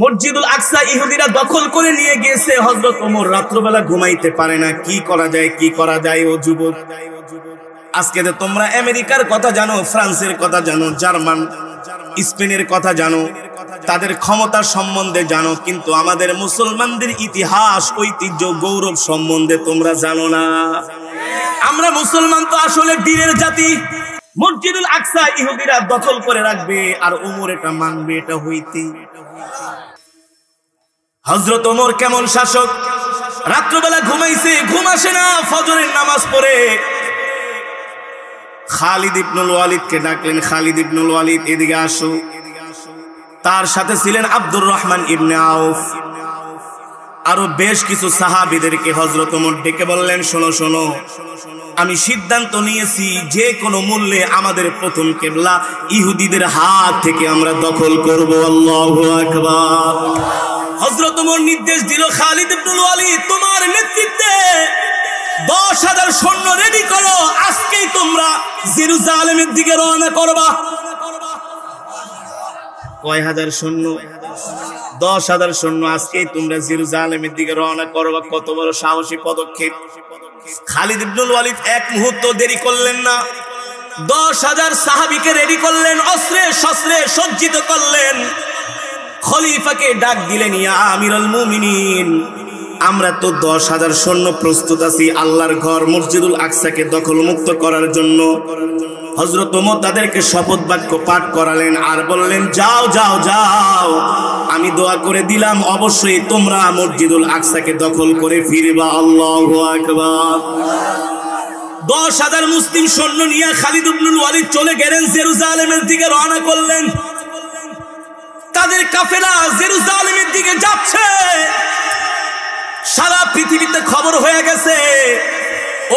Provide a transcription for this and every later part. মসজিদুল আকসা ইহুদিরা দখল করে নিয়ে গিয়েছে। হযরত ওমর রাত্রবেলা ঘুমাইতে পারে না, কি করা যায়। ও যুবক, আজকে যে তোমরা আমেরিকার কথা জানো, ফ্রান্সের কথা জানো, জার্মান স্পেনের কথা জানো, তাদের ক্ষমতা সম্বন্ধে জানো, কিন্তু আমাদের মুসলমানদের ইতিহাস, ঐতিহ্য, গৌরব সম্বন্ধে তোমরা জানো না। আমরা মুসলমান তো আসলে বীরের জাতি। মসজিদুল আকসা ইহুদিরা দখল করে রাখবে, আর ওমর এটা মানবে, এটা হইতে। হযরত ওমর কেমন শাসক! রাত্রবেলা ঘুমাইছে, ঘুম আসে না, ফজরের নামাজ পড়ে খালিদ ইবনুল ওয়ালিদকে ডাকলেন, খালিদ ইবনুল ওয়ালিদ এদিকে আসো। তার সাথে ছিলেন আব্দুর রহমান ইবনে আউফ, আরো বেশ কিছু সাহাবীদেরকে হযরত ওমর ডেকে বললেন, শোনো, আমি সিদ্ধান্ত নিয়েছি যে কোনো মূল্যে আমাদের প্রথম কিবলা ইহুদিদের হাত থেকে আমরা দখল করব। আল্লাহু আকবার। হযরত ওমর নির্দেশ দিল, খালিদ ইবনুল ওয়ালিদ তোমার নেতৃত্বে 10,000 সৈন্য রেডি করো, আজকেই তোমরা জেরুজালেমের দিকে রওনা করবা। কয় হাজার সৈন্য? 10,000 সৈন্য। আজকেই তোমরা জেরুজালেমের দিকে রওনা করবা। কত বড় সাহসী পদক্ষেপ! খালিদ ইবনুল ওয়ালিদ এক মুহূর্ত দেরি করলেন না, 10,000 সাহাবীকে রেডি করলেন, অস্ত্রে শস্ত্রে সজ্জিত করলেন। খলিফাকে ডাক দিলেন, ইয়া আমিরুল মুমিনিন, আমরা তো 10,000 সৈন্য প্রস্তুত আছি আল্লাহর ঘর মসজিদুল আকসাকে দখল মুক্ত করার জন্য। হযরত ওমর তাদেরকে শপথ বাক্য পাঠ করালেন আর বললেন, যাও, আমি দোয়া করে দিলাম অবশ্যই তোমরা মসজিদুল আকসাকে দখল করে ফিরবা। আল্লাহু আকবার। 10,000 মুসলিম সৈন্য নিয়ে খালিদ ইবনুল ওয়ালিদ চলে গেলেন, জেরুজালেমের দিকে রওনা করলেন। তাদের কাফেলা জেরুজালেমের দিকে যাচ্ছে। সারা পৃথিবীতে খবর হয়ে গেছে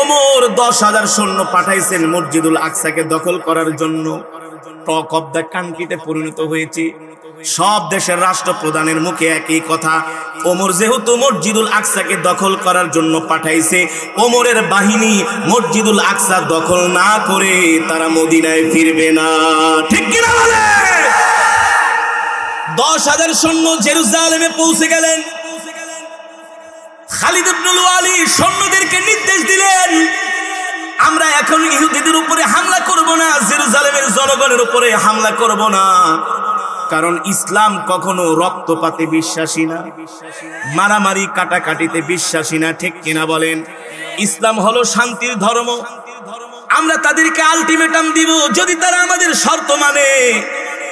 ওমর 10,000 সৈন্য পাঠাইছেন মসজিদুল আকসাকে দখল করার জন্য। টক অব দ্য কান্ট্রিতে পরিণত হয়েছে। সব দেশের রাষ্ট্রপ্রধানের মুখে একই কথা, ওমর যেহেতু মসজিদুল আকসাকে দখল করার জন্য পাঠাইছে, ওমরের বাহিনী মসজিদুল আকসা দখল না করে তারা মদিনায় ফিরবে না। ঠিক কিনা বলেন? 10,000 সৈন্য জেরুজালেমে পৌঁছে গেলেন। খালিদ ইবনুল ওয়ালিদ সৈন্যদেরকে নির্দেশ দিলেন, আমরা এখন ইহুদিদের উপরে হামলা করব না, জেরুজালেমের জনগণের উপরে হামলা করব না, কারণ ইসলাম কখনো রক্তপাতে বিশ্বাসী না, মারামারি কাটাকাটিতে বিশ্বাসী না। ঠিক কিনা বলেন? ইসলাম হলো শান্তির ধর্ম। আমরা তাদেরকে আলটিমেটাম দিব, যদি তারা আমাদের শর্ত মানে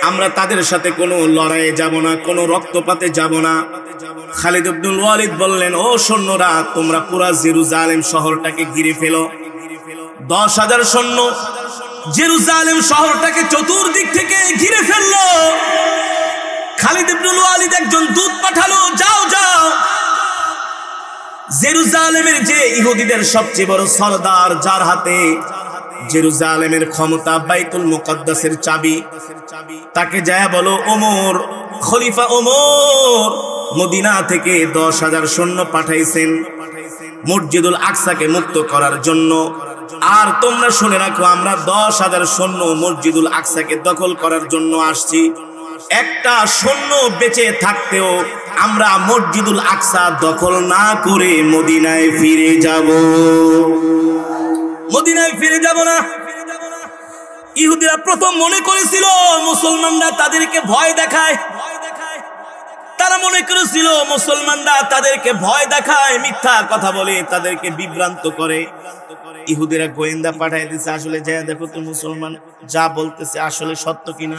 আমরা তাদের সাথে কোনো লড়াইয়ে যাব না, কোনো রক্তপাতে যাব না। খালিদ ইবনুল ওয়ালিদ বললেন, ও সৈন্যরা, তোমরা পুরা জেরুজালেম শহরটাকে ঘিরে ফেলো। 10,000 সৈন্য জেরুজালেম শহরটাকে চতুর্দিক থেকে ঘিরে ফেললো। খালিদ ইবনুল ওয়ালিদ একজন দূত পাঠালো, যাও, জেরুজালেমের যে ইহুদিদের সবচেয়ে বড় সরদার, যার হাতে জেরুজালেমের ক্ষমতা, বাইতুল মুকদ্দাসের চাবি, তাকে যায় বলো, ওমর, খলিফা ওমর মদিনা থেকে 10,000 সৈন্য পাঠাইছেন মসজিদুল আকসাকে মুক্ত করার জন্য, আর তোমরা শুনে রাখো আমরা 10,000 সৈন্য মসজিদুল আকসাকে দখল করার জন্য আসছি। একটা সৈন্য বেঁচে থাকতেও আমরা মসজিদুল আকসা দখল না করে মদিনায় ফিরে যাব না। ইহুদিরা প্রথম মনে করেছিল মুসলমানরা তাদেরকে ভয় দেখায়, তারা মনে করেছিল মুসলমানরা তাদেরকে ভয় দেখায়, মিথ্যা কথা বলে তাদেরকে বিভ্রান্ত করে। ইহুদিরা গোয়েন্দা পাঠায় দিচ্ছে, আসলে যা দেখো তো মুসলমান যা বলতেছে আসলে সত্য কিনা।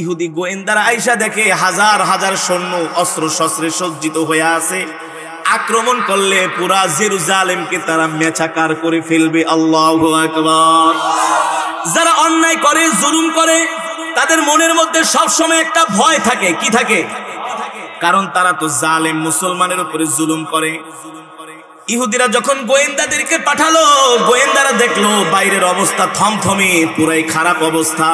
ইহুদি গোয়েন্দারা আইসা দেখে হাজার হাজার সৈন্য অস্ত্র শস্ত্রে সজ্জিত হয়ে আছে, আক্রমণ করলে পুরা জেরুজালেমকে তারা মেছাকার করে ফেলবে। আল্লাহু আকবার। যারা অন্যায় করে, জুলুম করে, তাদের মনের মধ্যে সবসময় একটা ভয় থাকে। কি থাকে? কারণ তারা তো জালেম, মুসলমানের উপরে জুলুম করে। ইহুদিরা যখন গোয়েন্দাদেরকে পাঠালো, গোয়েন্দারা দেখলো বাইরের অবস্থা থমথমে, পুরাই খারাপ অবস্থা,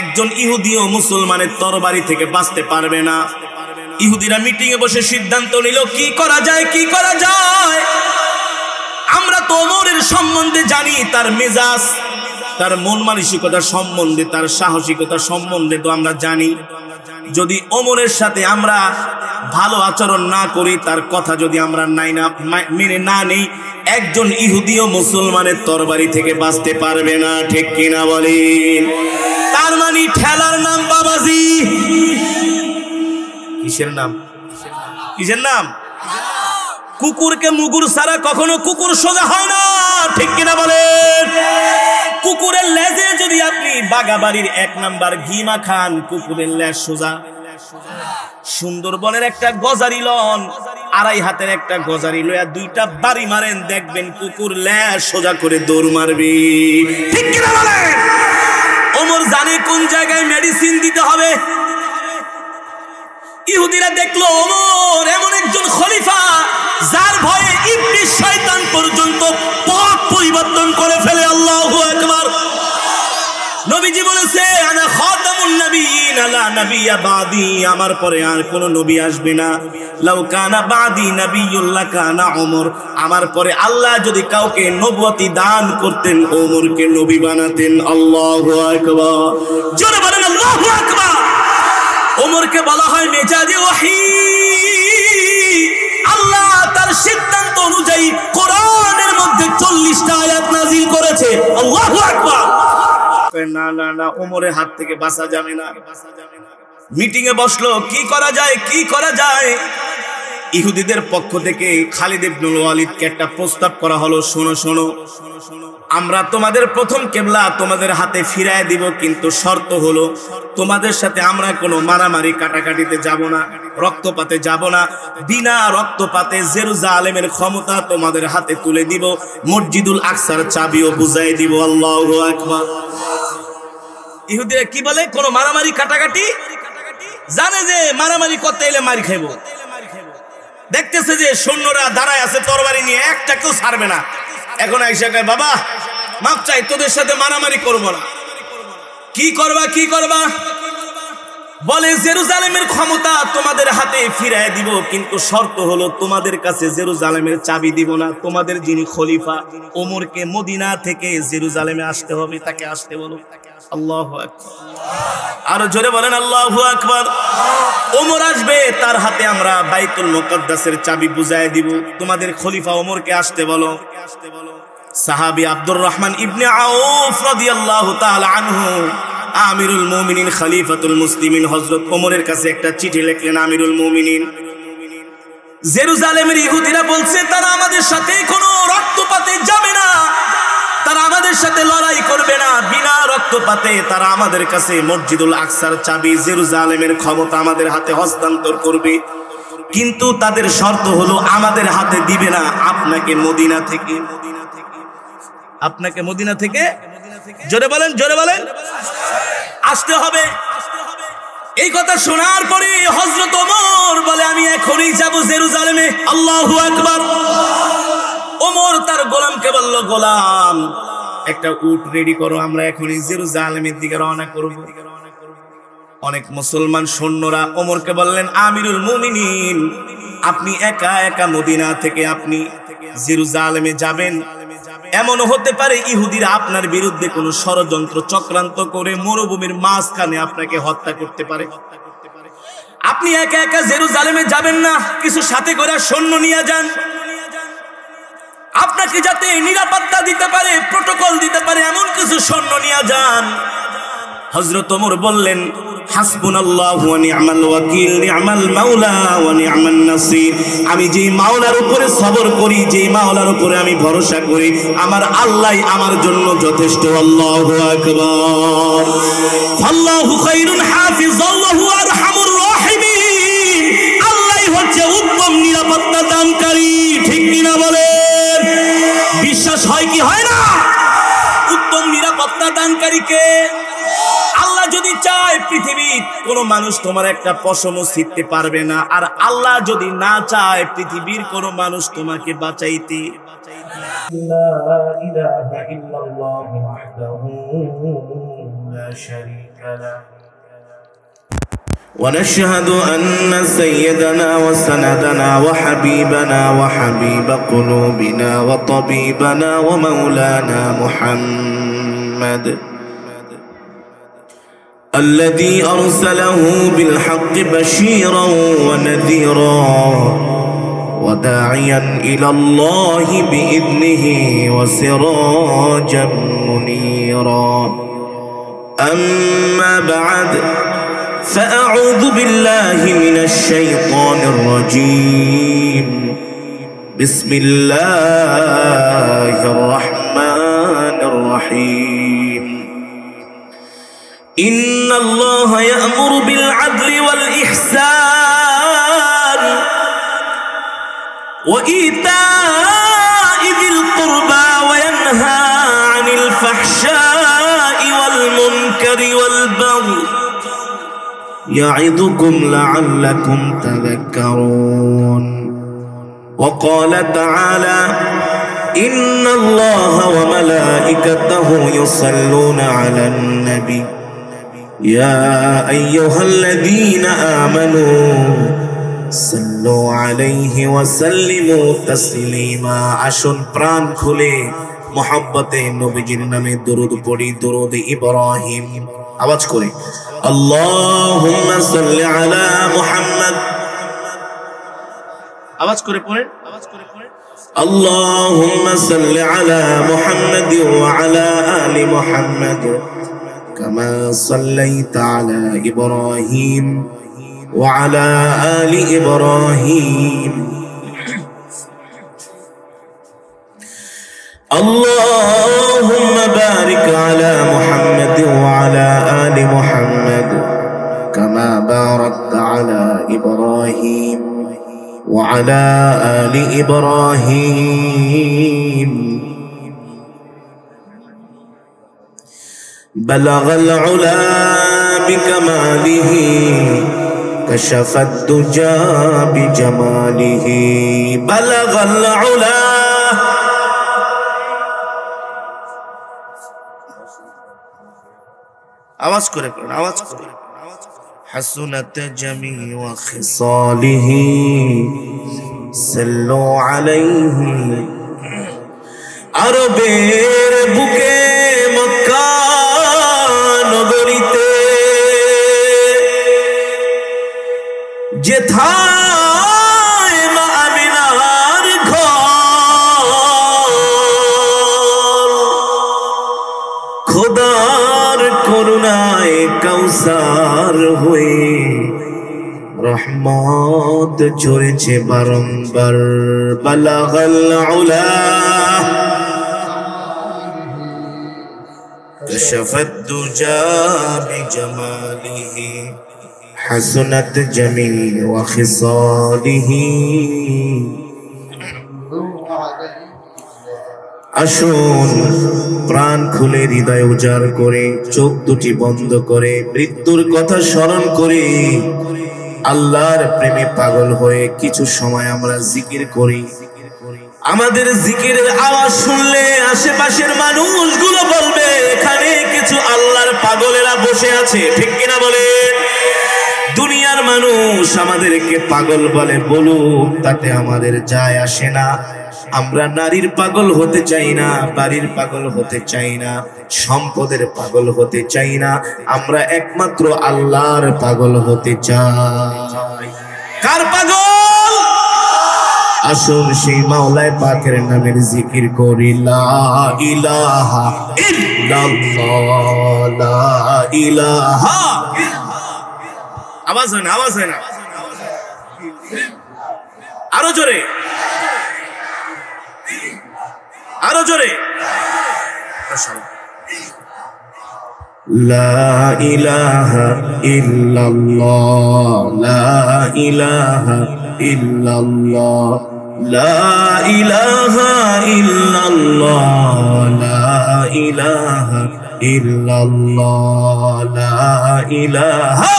একজন ইহুদিও মুসলমানের তরবারি থেকে বাঁচতে পারবে না। ইহুদিরা মিটিং এ বসে সিদ্ধান্ত নিল, কি করা যায়। আমরা তো ওমরের সম্বন্ধে জানি তার মেজাজ, তার মন মানসিকতা সম্বন্ধে তার সাহসিকতা সম্বন্ধে তো আমরা জানি। যদি ওমরের সাথে আমরা ভালো আচরণ না করি, তার কথা যদি আমরা মেনে না নেই, একজন ইহুদিও মুসলমানের তরবারি থেকে বাঁচতে পারবে না, ঠিক কিনা বলেন? তার মানে ঠেলার নাম বাবাজি। কিসের নাম? কিসের নাম? কুকুরকে মুগুর ছাড়া কখনো কুকুর সোজা হয় না, ঠিক কিনা বলেন? কুকুরের লেজে যদি আপনি বাগাবাড়ির 1 নাম্বার ঘি মাখান, কুকুরের লেজ সোজা। সুন্দরবনের একটা গজারি লন, 2.5 হাতের একটা গজারি লয়া 2টা বাড়ি মারেন, দেখবেন কুকুর লেজ সোজা করে দৌড় মারবে, ঠিক কিনা বলেন? ওমর জানে কোন জায়গায় মেডিসিন দিতে হবে। ইহুদিরা দেখলো ওমর এমন একজন খলিফা যার ভয়ে ইবলিস শয়তান পর্যন্ত পথ পরিবর্তন করে ফেলে। আল্লাহু আকবার। নবীজি বলেছে আনা খাতামুন নবিয়িন লা নবিয়্যা বাদি, আমার পরে আর কোন নবী আসবে না। লাউ কানা বাদি নবিয়্যুন লা কানা ওমর, আমার পরে আল্লাহ যদি কাউকে নবুয়তি দান করতেন ওমরকে নবী বানাতেন। আল্লাহু আকবার। জোরে বলেন আল্লাহু আকবার। ওমরকে বলা হয় মেজাজে ওহী, আল্লাহ তার সিদ্ধান্ত অনুযায়ী কোরআনের মধ্যে 40টা আয়াত নাযিল করেছে। আল্লাহু আকবার। না না না, ওমরের হাত থেকে বাঁচা যাবে না। মিটিং এ বসলো কি করা যায় কি করা যায়। ইহুদিদের পক্ষ থেকে খালিদ ইবনুল ওয়ালিদকে একটা প্রস্তাব করা হলো, শোনো শোনো, আমরা তোমাদের প্রথম কিবলা তোমাদের হাতে ফিরায় দিব, কিন্তু শর্ত হলো তোমাদের সাথে আমরা কোনো মারামারি কাটাকাটিতে যাব না, রক্তপাতে যাব না। বিনা রক্তপাতে জেরুজালেমের ক্ষমতা তোমাদের হাতে তুলে দিব, মসজিদুল আকসার চাবিও বুঝাই দিব। আল্লাহু আকবার। ইহুদিরা কি বলে? কোনো মারামারি কাটাকাটি, জানে যে মারামারি করতে এলে মারি খাইব। দেখতেছে যে সৈন্যরা দাঁড়ায় আছে তরবারি নিয়ে, একটা কেউ ছাড়বে না। এখন আইসা কয় বাবা মাপ চাই, তোদের সাথে মারামারি করব না। কি করবা কি করবা? বলে জেরুজালেমের ক্ষমতা তোমাদের হাতে ফিরায় দিব, কিন্তু শর্ত হলো তোমাদের কাছে জেরুজালেমের চাবি দিব না। তোমাদের যিনি খলিফা ওমরকে মদিনা থেকে জেরুজালেমে আসতে হবে, তাকে আসতে বলো। আল্লাহু আকবার। আরো জোরে বলেন আল্লাহু আকবার। ওমর আসবে, তার হাতে আমরা বাইতুল মুকদ্দাসের চাবি বুঝায় দিব, তোমাদের খলিফা ওমরকে আসতে বলো। সাহাবী আব্দুর রহমান ইবনে আউফ রাদিয়াল্লাহু তাআলা আনহু আমিরুল মুমিনিন খলিফাতুল মুসলিমিন হযরত ওমরের কাছে একটা চিঠি লিখলেন। আমিরুল মুমিনিন, জেরুজালেমের ইহুদিরা বলছে তারা আমাদের সাথে কোনো রক্তপাতে যাবে না, তারা আমাদের সাথে লড়াই করবে না, বিনা রক্তপাতে তারা আমাদের কাছে মসজিদুল আকসার চাবি জেরুজালেমের ক্ষমতা আমাদের হাতে হস্তান্তর করবে, কিন্তু তাদের শর্ত হলো আমাদের হাতে দিবে না, আপনাকে মদিনা থেকে। আপনাকে মদিনা থেকে, জোরে বলেন জোরে বলেন, আসতে হবে। এই কথা শোনার পরে হযরত ওমর বলে আমি এখনই যাব জেরুজালেমে। আল্লাহু আকবার। ওমর তার গোলামকে বলল, গোলাম একটা উট রেডি করো, আমরা এখনই জেরুজালেমের দিকে রওনা করব। অনেক মুসলমান সৈন্যরা ওমরকে বললেন আমিরুল মুমিনিন, আপনি একা একা মদিনা থেকে আপনি জেরুজালেমে যাবেন, এমন হতে পারে ইহুদিরা আপনার বিরুদ্ধে কোনো ষড়যন্ত্র চক্রান্ত করে মরুভূমির মাঝখানে আপনাকে হত্যা করতে পারে, আপনি একা একা জেরুজালেমে যাবেন না, কিছু সাথে করে সৈন্য নিয়ে যান, আপনাকে যাতে নিরাপত্তা দিতে পারে প্রোটোকল দিতে পারে এমন কিছু সৈন্য নিয়ে যান। হযরত ওমর বললেন হাসবুনাল্লাহু ওয়া নি'মাল ওয়াকিল নি'মাল মাওলা ওয়া নি'মান নাসির, আমি যেই মাওলার উপরে সবর করি, যেই মাওলার উপরে আমি ভরসা করি, আমার আল্লাহই আমার জন্য যথেষ্ট। আল্লাহু আকবার। আল্লাহু খায়রুন হাফিজাল ওয়া আরহামুর রাহিমিন, আল্লাহই হচ্ছে উত্তম নিরাপত্তা দানকারী, ঠিক কিনা বলেন? বিশ্বাস হয় কি হয় না? উত্তম নিরাপত্তা দানকারী কে? আল্লাহ যদি চায় পৃথিবীর কোন মানুষ তোমার একটা পশমও ছিঁড়তে পারবে না, আর আল্লাহ যদি না চায় পৃথিবীর কোন মানুষ তোমাকে বাঁচাইতে। লা ইলাহা ইল্লাল্লাহ ওয়াহদাহু লা শারীকা লাহু ওয়া নাশহাদু আন্না সাইয়্যিদানা ওয়া সানাদানা ওয়া হাবিবানা ওয়া হাবিবা কুলুবিনা ওয়া তাবিবানা ওয়া মাওলানা মুহাম্মদ محمد الذي أرسله بالحق بشيرا ونذيرا وداعيا إلى الله بإذنه وسراجا منيرا أما بعد فأعوذ بالله من الشيطان الرجيم بسم الله الرحمن الرحيم إن الله يأمر بالعدل والإحسان وإيتاء ذي القربى وينهى عن الفحشاء والمنكر والبغي يعظكم لعلكم تذكرون وقال تعالى إن الله وملائكته يصلون على النبي يا أيها الذين آمنوا صلوا عليه وسلموا تسليما عشان بران خلي محبته نبيجر نامে درود পড়ি درود إبراهيم আওয়াজ করে اللهم صل على محمد আওয়াজ করে পড়েন اللهم صل على محمد وعلى آل محمد كما صليت على إبراهيم وعلى آل إبراهيم اللهم بارك على محمد وعلى آل محمد كما باركت على إبراهيم وعلى آل إبراهيم بلغ العلا بكماله كشف الدجى بجماله بلغ العلا आवाज करे आवाज करे حسنت جميع خصاله صلوا عليه عربের বুকে মক্কা নগরীতে যেথায় মা আমিনার ঘর খোদা করুণায় কাউসার হয়ে রহমত ঝরেছে বারংবার বালাগাল উলা কশফাত দুজা বিজামালিহি হাসনাত জামিল ওয়া খিসালিহি আসুন প্রাণ খুলে হৃদয় উজাড় করে চোখ দুটি বন্ধ করে মৃত্যুর কথা স্মরণ করে আল্লাহর প্রেমে পাগল হয়ে কিছু সময় আমরা জিকির করি। আমাদের জিকিরের আওয়াজ শুনলে আশেপাশের মানুষগুলো বলবে এখানে কিছু আল্লাহর পাগলেরা বসে আছে, ঠিক কিনা বলে? দুনিয়ার মানুষ আমাদেরকে পাগল বলে, বলুক তাতে আমাদের যায় আসে না। আমরা নারীর পাগল হতে চাই না, বাড়ির পাগল হতে চাই না, সম্পদের পাগল হতে চাই না, আমরা একমাত্র আল্লাহর পাগল হতে চাই। কার পাগল? আসুন সেই মাওলায় পাকের নামের জিকির করি। লা ইলাহা ইল্লাল্লাহ, লা ইলাহা। আওয়াজ হয় না, আওয়াজ হয় না, আরো জোরে, আরো জোরে। লা ইলাহা ইল্লাল্লাহ, লা ইলাহা ইল্লাল্লাহ, লা ইলাহা ইল্লাল্লাহ, লা ইলাহা ইল্লাল্লাহ, লা ইলাহা।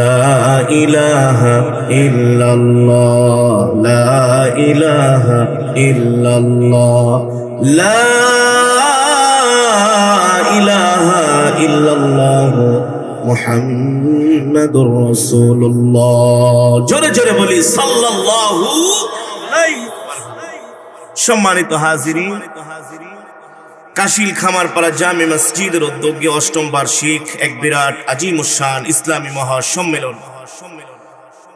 لا إله إلا الله, لا إله إلا الله, لا إله إلا الله, محمد رسول الله। جل جل بولي صلى الله عليه وسلم। সম্মানিত হাজিরিন, কাশিল খামারপাড়া জামে মসজিদের উদ্যোগে অষ্টম বার্ষিক এক বিরাট আজিমুশান ইসলামী মহাসম্মেলন।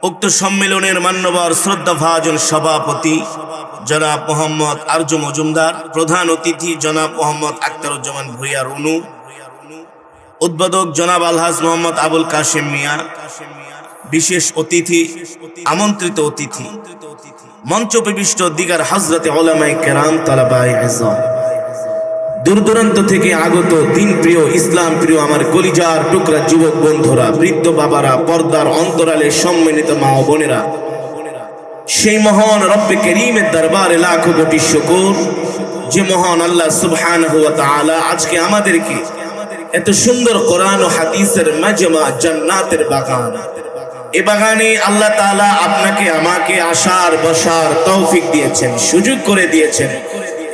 উক্ত সম্মেলনের মান্যবর শ্রদ্ধাভাজন সভাপতি জনাব মোহাম্মদ আরজু মজুমদার, প্রধান অতিথি জনাব মোহাম্মদ আক্তারুজ্জামান ভূঁইয়া রুনু, উদ্বোধক জনাব আলহাজ মোহাম্মদ আবুল কাশেম মিয়া, বিশেষ অতিথি, আমন্ত্রিত অতিথি, মঞ্চ প্রবিষ্ট দিগার হযরতে উলামায়ে কেরাম, তালাবায়ে ইলম, দূর দূরান্ত থেকে আগত দিন প্রিয়, ইসলাম প্রিয় আমার কলিজার টুকরা যুবক বন্ধুরা, বৃদ্ধ বাবারা, পর্দার অন্তরালে সম্মানিত মা ও বোনেরা, সেই মহান রব্বে করিমের দরবারে লাখো কোটি শুকর যে মহান আল্লাহ সুবহানাহু ওয়া তাআলা আজকে আমাদেরকে এত সুন্দর কোরআন ও হাদিসের মাজমা জান্নাতের বাগান, এ বাগানে আল্লাহ তাআলা আপনাকে আমাকে আসার বসার তৌফিক দিয়েছেন, সুযোগ করে দিয়েছেন।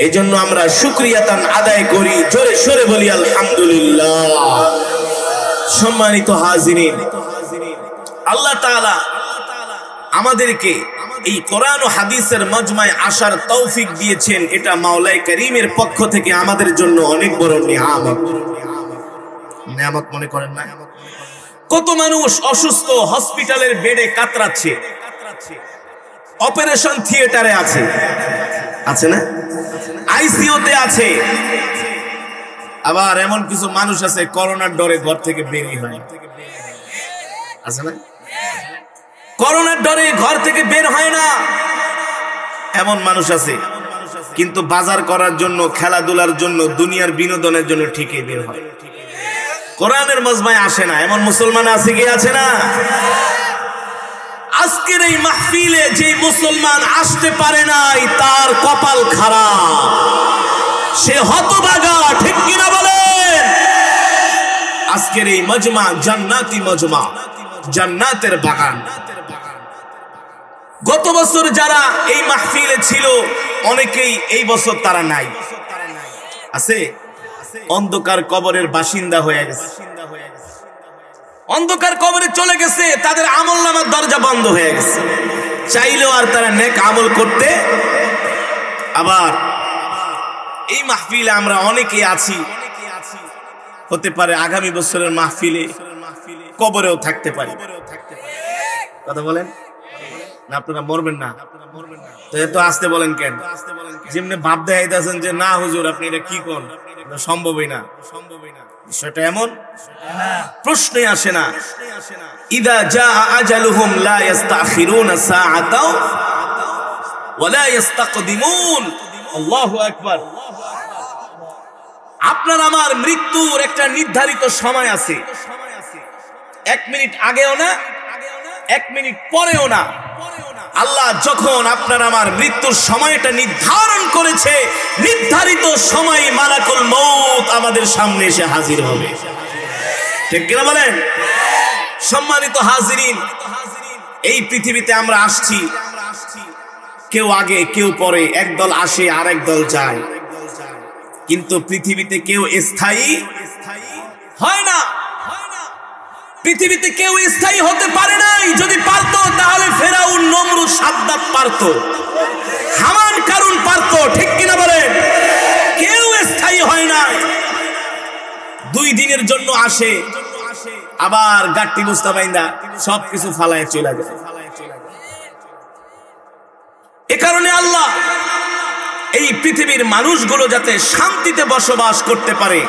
এই জন্য আমরা শুকরিয়াতান আদায় করি, জোরে সোরে বলি আলহামদুলিল্লাহ। সম্মানিত হাজিরিন, আল্লাহ তাআলা আমাদেরকে এই কোরআন ও হাদিসের মজমায় আসার তৌফিক দিয়েছেন, এটা মাওলায়ে করিমের পক্ষ থেকে আমাদের জন্য অনেক বড় নিয়ামত। নিয়ামত মনে করেন না? কত মানুষ অসুস্থ, হসপিটালের বেডে কাতরাচ্ছে, অপারেশন থিয়েটারে আছে, আছে না? আইসিইউতে আছে। আবার এমন কিছু মানুষ আছে করোনার ডরে ঘর থেকে বেরিয়ে হয়, আছে না? করোনার ডরে ঘর থেকে বের হয় না এমন মানুষ আছে, কিন্তু বাজার করার জন্য, খেলাধুলার জন্য, দুনিয়ার বিনোদনের জন্য ঠিকই বের হয়, কোরআনের মজমায় আসে না। এমন মুসলমান আছে কি আছে না? আজকের এই মাহফিলে যে মুসলমান আসতে পারে নাই তার কপাল খারাপ, সে হতভাগা, ঠিক কিনা বলেন? আজকের এই মজমা জান্নাতি মজমা, জান্নাতের বাগান। গত বছর যারা এই মাহফিলে ছিল অনেকেই এই বছর তারা নাই, আছে? অন্ধকার কবরের বাসিন্দা হয়ে গেছে, অন্ধকার কবরে চলে গেছে, তাদের আমল নামার দরজা বন্ধ হয়ে গেছে, চাইলেও আর তারা নেক আমল করতে। আবার এই মাহফিলে আমরা অনেকেই আছি, হতে পারে আগামী বছরের মাহফিলে কবরেও থাকতে পারি, কথা বলেন না? আপনারা মরবেন না তো? এত আসতে বলেন কেন? যেমনি ভাব দেখাইতেছেন যে না হুজুর আপনি এটা কি করেন, সম্ভবই না, সম্ভবই না, বিষয়টা এমন প্রশ্নই আসে না। ইযা জা আজালুহুম লা ইস্তাখিরুনা সাআতাও ওয়া লা ইস্তাকদিমুন। আল্লাহু আকবার। আপনার আমার মৃত্যুর একটা নির্ধারিত সময় আছে, এক মিনিট আগেও না, এক মিনিট পরেও না। আল্লাহ যখন আপনার আমার মৃত্যুর সময়টা নির্ধারণ করেছে, নির্ধারিত সময় মালাকুল মউত আমাদের সামনে এসে হাজির হবে, ঠিক কিনা বলেন? সম্মানিত হাজিরিন, এই পৃথিবীতে আমরা আসছি, কেউ আগে কেউ পরে, একদল আসে আর একদল যায়, কিন্তু পৃথিবীতে কেউ স্থায়ী হয় না, পৃথিবীতে কেউ স্থায়ী হতে পারে নাই। যদি পারতো তাহলে ফেরাউন, নমরুদ, সাদ্দাত পারতো, হামান, কারুন পারতো, ঠিক কিনা বলেন? কেউ স্থায়ী হয় না, দুই দিনের জন্য আসে, আবার গাট্টি বুঝতে পাইন্দা সবকিছু ফালায় চলে যায়। এ কারণে আল্লাহ এই পৃথিবীর মানুষগুলো যাতে শান্তিতে বসবাস করতে পারে,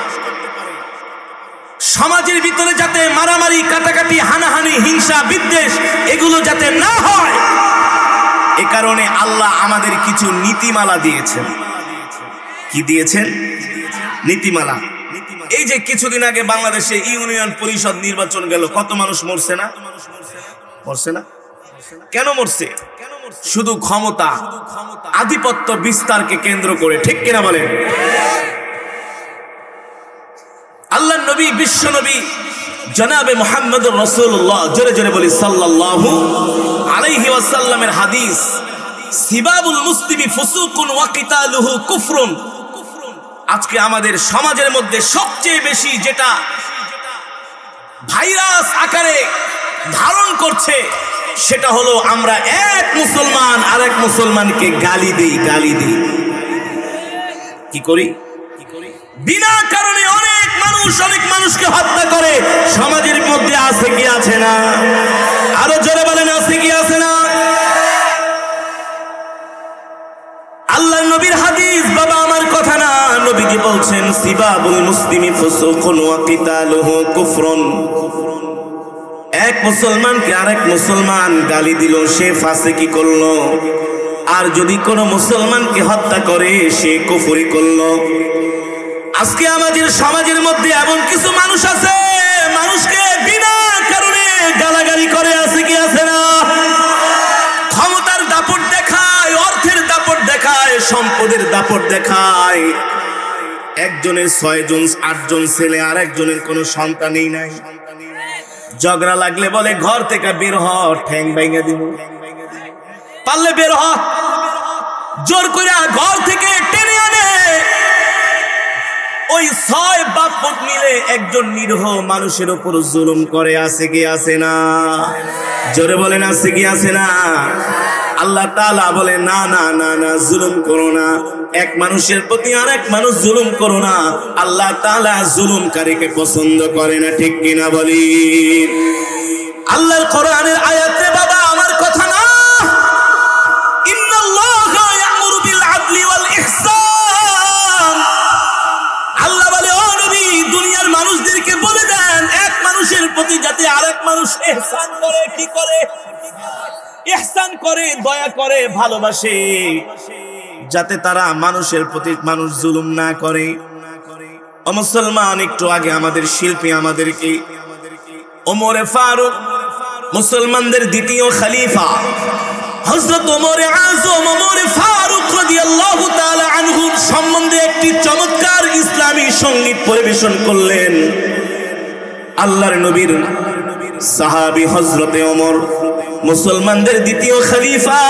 সমাজের ভিতরে যাতে মারামারি, কাটাকাটি, হানাহানি, হিংসা, বিদ্বেষ এগুলো যাতে না হয়, এ কারণে আল্লাহ আমাদের কিছু নীতিমালা দিয়েছেন। কি দিয়েছেন? নীতিমালা। এই যে কিছুদিন আগে বাংলাদেশে ইউনিয়ন পরিষদ নির্বাচন গেল, কত মানুষ মরছে না? মরছে না? কেন মরছে? শুধু ক্ষমতা, আধিপত্য বিস্তারকে কেন্দ্র করে, ঠিক কিনা বলেন? আল্লাহ নবী, বিশ্ব নবী জনাবে মুহাম্মদুর রাসূলুল্লাহ, জোরে জোরে বলি সাল্লাল্লাহু আলাইহি ওয়াসাল্লামের হাদিস, সিবাবুল মুসলিমি ফুসুকুন ওয়া কিতালুহু কুফরুন। আজকে আমাদের সমাজের মধ্যে সবচেয়ে বেশি যেটা ভাইরাস আকারে ধারণ করছে সেটা হলো আমরা এক মুসলমান আরেক মুসলমানকে গালি দেই, গালি দেই। কি করি? বিনা কারণে অনেক মানুষকে হত্যা করে সমাজের মধ্যে আছে কি আছে না? আরো জোরে বলেন, আছে কি আছে না? আল্লাহর নবীর হাদিস, বাবা আমার কথা না, নবীজি বলছেন সিবাবুল মুসলিমি ফুসুকুন ওয়া কিতালুহু কুফরুন। এক মুসলমানকে আরেক মুসলমান গালি দিল, সে ফাসিকি করল। আর যদি কোনো মুসলমানকে হত্যা করে সে কুফরি করল। আজকে আমাদের সমাজের মধ্যে এমন কিছু মানুষ আছে, মানুষকে বিনা কারণে গালাগালি করে, আছে কি আছে না? ক্ষমতার দাপট দেখায়, অর্থের দাপট দেখায়, সম্পদের দাপট দেখায়। একজনের ৬ জন ৮ জন ছেলে, আর একজনের কোনো সন্তানই নাই। ঝগড়া লাগলে বলে ঘর থেকে বের হ, ঠ্যাং ভেঙে দিব, পারলে বের হ, জোর করে ঘর থেকে টেনে আনে। ওই ৬ বাপ-পুত মিলে একজন নিরহ মানুষের উপর জুলুম করে, আছে কি আছে না? জোরে বলেন, আছে কি আছে না? আল্লাহ তাআলা বলে না না না না, জুলুম করো না। এক মানুষের প্রতি আর এক মানুষ জুলুম করো না। আল্লাহ তাআলা জুলুমকারীকে পছন্দ করে না, ঠিক কিনা বলি? আল্লাহর কোরআনের আয়াতে বাবা আমার কথা না, ইন্নাল্লাহা ইয়া'মুরু বিল আদলি ওয়াল ইহসান। আল্লাহ বলে, ও নবী, দুনিয়ার মানুষদেরকে বলে দেন এক মানুষের প্রতি যাতে আরেক মানুষ ইহসান করে। কি করে? ইহসান করে, দয়া করে, ভালোবাসে, যাতে তারা মানুষের প্রতি মানুষ জুলুম না করে। ও মুসলমান, একটু আগে আমাদের শিল্পী আমাদেরকে ওমর ফারুক, মুসলমানদের দ্বিতীয় খলিফা হযরত ওমর আযম, ওমর ফারুক রাদিয়াল্লাহু তাআলা আনহুর সম্বন্ধে একটি চমৎকার ইসলামী সংগীত পরিবেশন করলেন আল্লাহর নবীর সাহাবী হযরত ওমর, মুসলমানদের দ্বিতীয় খলিফা।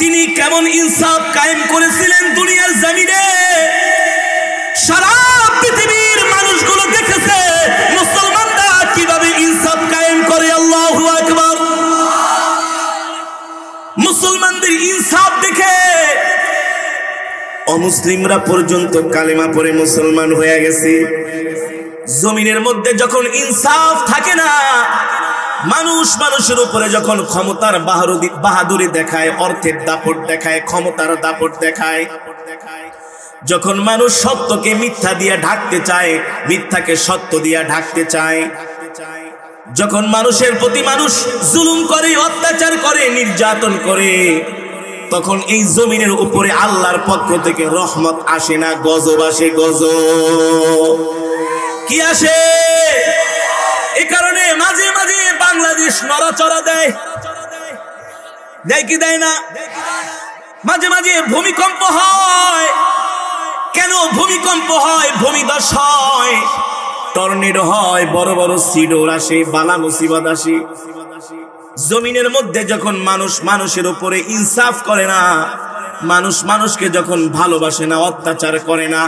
তিনি কেমন ইনসাফ কায়েম করেছিলেন দুনিয়ার জমিনে, সারা পৃথিবীর মানুষগুলো দেখেছে মুসলমানরা কিভাবে ইনসাফ কায়েম করে। আল্লাহু আকবার। মুসলমানদের ইনসাফ দেখে অমুসলিমরা পর্যন্ত কালেমা পড়ে মুসলমান হয়ে গেছে। জমিনের মধ্যে যখন ইনসাফ থাকে না, মানুষ মানুষের উপরে যখন ক্ষমতার বাহাদুরি দেখায়, অর্থের দাপট দেখায়, ক্ষমতার দাপট দেখায়, যখন মানুষ সত্যকে মিথ্যা দিয়ে ঢাকতে চায়, মিথ্যাকে সত্য দিয়ে ঢাকতে চায়, যখন মানুষের প্রতি মানুষ জুলুম করে, অত্যাচার করে, নির্যাতন করে, তখন এই জমিনের উপরে আল্লাহর পক্ষ থেকে রহমত আসে না, গজব আসে। গজব কি আসে? এ কারণে মাঝে মাঝে বাংলাদেশ নড়াচড়া দেয়, দেয় কি দেয় না? মাঝে মাঝে ভূমিকম্প হয়। কেন ভূমিকম্প হয়? ভূমিধস হয়, টর্নেডো হয়, বড় বড় সিডোর আসে, বালা মুসিবত আসে। জমিনের মধ্যে যখন মানুষ মানুষের উপরে ইনসাফ করে না, মানুষ মানুষকে যখন ভালোবাসে না, অত্যাচার করে না,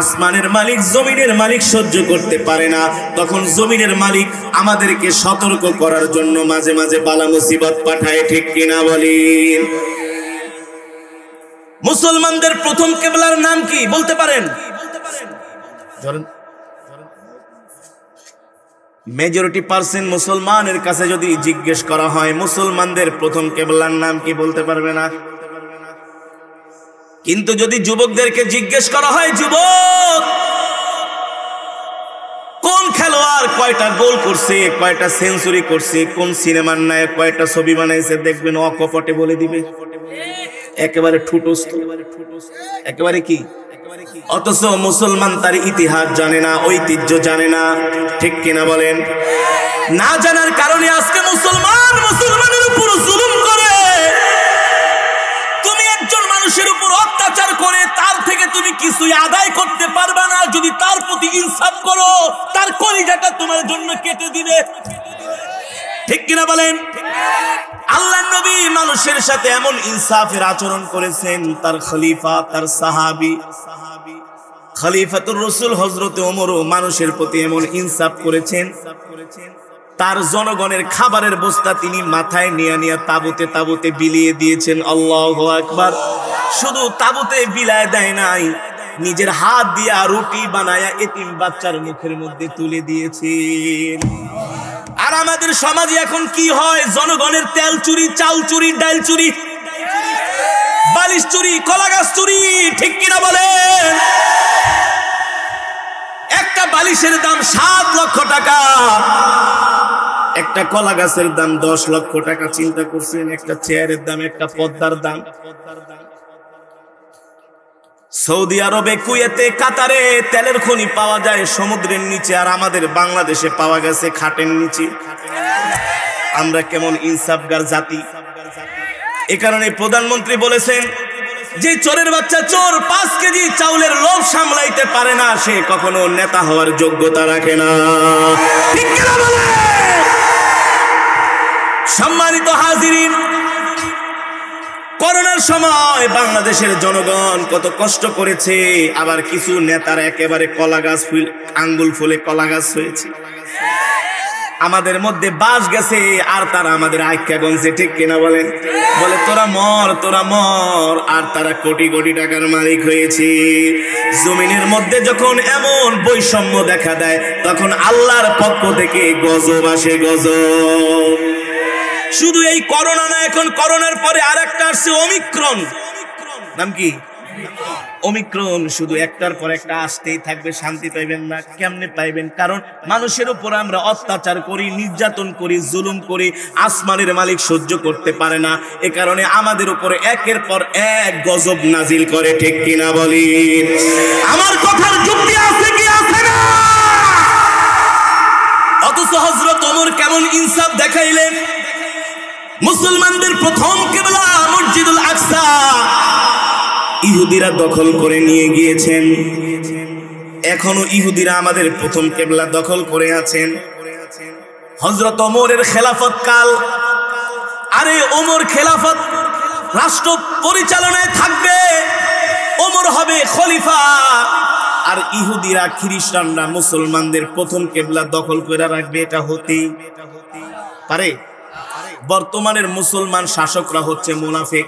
আসমানের মালিক জমিনের মালিক সহ্য করতে পারে না, তখন জমিনের মালিক আমাদেরকে সতর্ক করার জন্য মাঝে মাঝে বালা মুসিবত পাঠায়, ঠিক কিনা বলেন? মুসলমানদের প্রথম কিবলার নাম কি বলতে পারেন? মেজরিটি পার্সেন্ট মুসলমানের কাছে যদি জিজ্ঞেস করা হয় মুসলমানদের প্রথম কিবলার নাম কি, বলতে পারবে না। কিন্তু যদি যুবকদেরকে জিজ্ঞেস করা হয়, যুবক কোন খেলোয়াড় কয়টা গোল করছে, কয়টা সেঞ্চুরি করছে, কোন সিনেমার নায়ক কয়টা ছবি বানাইছে, দেখবেন অকপটে বলে দিবে, একেবারে ঠুটস্থ, একেবারে কি। অথচ মুসলমান তার ইতিহাস জানে না, ঐতিহ্য জানে না, ঠিক কিনা বলেন? না জানার কারণে আজকে মুসলমানের উপর জুলুম করে, মানুষের উপর অত্যাচার করে, তার থেকে তুমি কিছুই আদায় করতে পারবে না। যদি তার প্রতি ইনসাফ করো, তার কলিজাটা তোমার জন্য কেটে দিবে, ঠিক কিনা বলেন? আল্লাহর নবী মানুষের সাথে এমন ইনসাফের আচরণ করেছেন, তার খলিফা, তার সাহাবী খলিফাতুর রাসূল হযরত ওমর মানুষের প্রতি এমন ইনসাফ করেছেন। তার জনগণের খাবারের বস্তা তিনি মাথায় নিয়ে নিয়ে তাবুতে তাবুতে বিলিয়ে দিয়েছেন। আল্লাহু আকবার। শুধু তাবুতে বিলায় দেয় নাই, নিজের হাত দিয়া রুটি বানায়া এতিম বাচ্চার মুখের মধ্যে তুলে দিয়েছেন। আর আমাদের সমাজে এখন কি হয়, জনগণের তেল চুরি, চাল চুরি, ডাল চুরি, বালিশ চুরি, কলা গাছ চুরি, ঠিক কিনা বলেন? একটা বালিশের দাম 7 লক্ষ টাকা, একটা কলা গাছের দাম 10 লক্ষ টাকা। চিন্তা করছেন, একটা চেয়ারের দাম, একটা পদ্মার দাম। সৌদি আরবে, কুয়েতে, কাতারে তেলের খনি পাওয়া যায় সমুদ্রের নিচে, আর আমাদের বাংলাদেশে পাওয়া গেছে খাটের নিচে। আমরা কেমন ইনসাফগার জাতি! এ কারণে প্রধানমন্ত্রী বলেছেন, যে চোরের বাচ্চা চোর 5 কেজি চাউলের লোভ সামলাইতে পারে না, সে কখনো নেতা হওয়ার যোগ্যতা রাখে না। সম্মানিত হাজিরিন, করোনার সময় বাংলাদেশের জনগণ কত কষ্ট করেছে, আবার কিছু নেতার একেবারে কলা গাছ আঙ্গুল ফুলে কলা গাছ হয়েছে। আমাদের মধ্যে বাস গেছে, আর তারা আমাদের আখ্যা গনছে, ঠিক কিনা বলেন? বলে তোরা মর, তোরা মর, আর তারা কোটি কোটি টাকার মালিক হয়েছে। জমিনের মধ্যে যখন এমন বৈষম্য দেখা দেয়, তখন আল্লাহর পক্ষ থেকে গজব আসে, গজব। শুধু এই করোনা না, এখন করোনার পরে আর একটা আসছে ওমিক্রন। নাম কি? ওমিক্রন। শুধু একটার পর একটা আসতেই থাকবে, শান্তি পাইবেন না। কেমনে পাইবেন? কারণ মানুষের উপর আমরা অত্যাচার করি, নির্যাতন করি, জুলুম করি, আসমানের মালিক সহ্য করতে পারে না। এ কারণে আমাদের উপরে একের পর এক গজব নাজিল করে, ঠিক কিনা বলি? আমার কথার যুক্তি আছে কি আছে না? অথচ হযরত ওমর কেমন ইনসাফ দেখাইলেন। মুসলমানদের প্রথম কিবলা মসজিদুল আকসা ইহুদিরা দখল করে নিয়ে গিয়েছেন। এখনো ইহুদিরা আমাদের প্রথম কিবলা দখল করে আছেন। হযরত ওমরের খেলাফত কাল, আরে ওমর খেলাফত রাষ্ট্র পরিচালনায় থাকবে, ওমর হবে খলিফা, আর ইহুদিরা খ্রিস্টানরা মুসলমানদের প্রথম কিবলা দখল করে রাখবে, এটা হতেই পারে। বর্তমানের মুসলমান শাসকরা হচ্ছে মুনাফিক।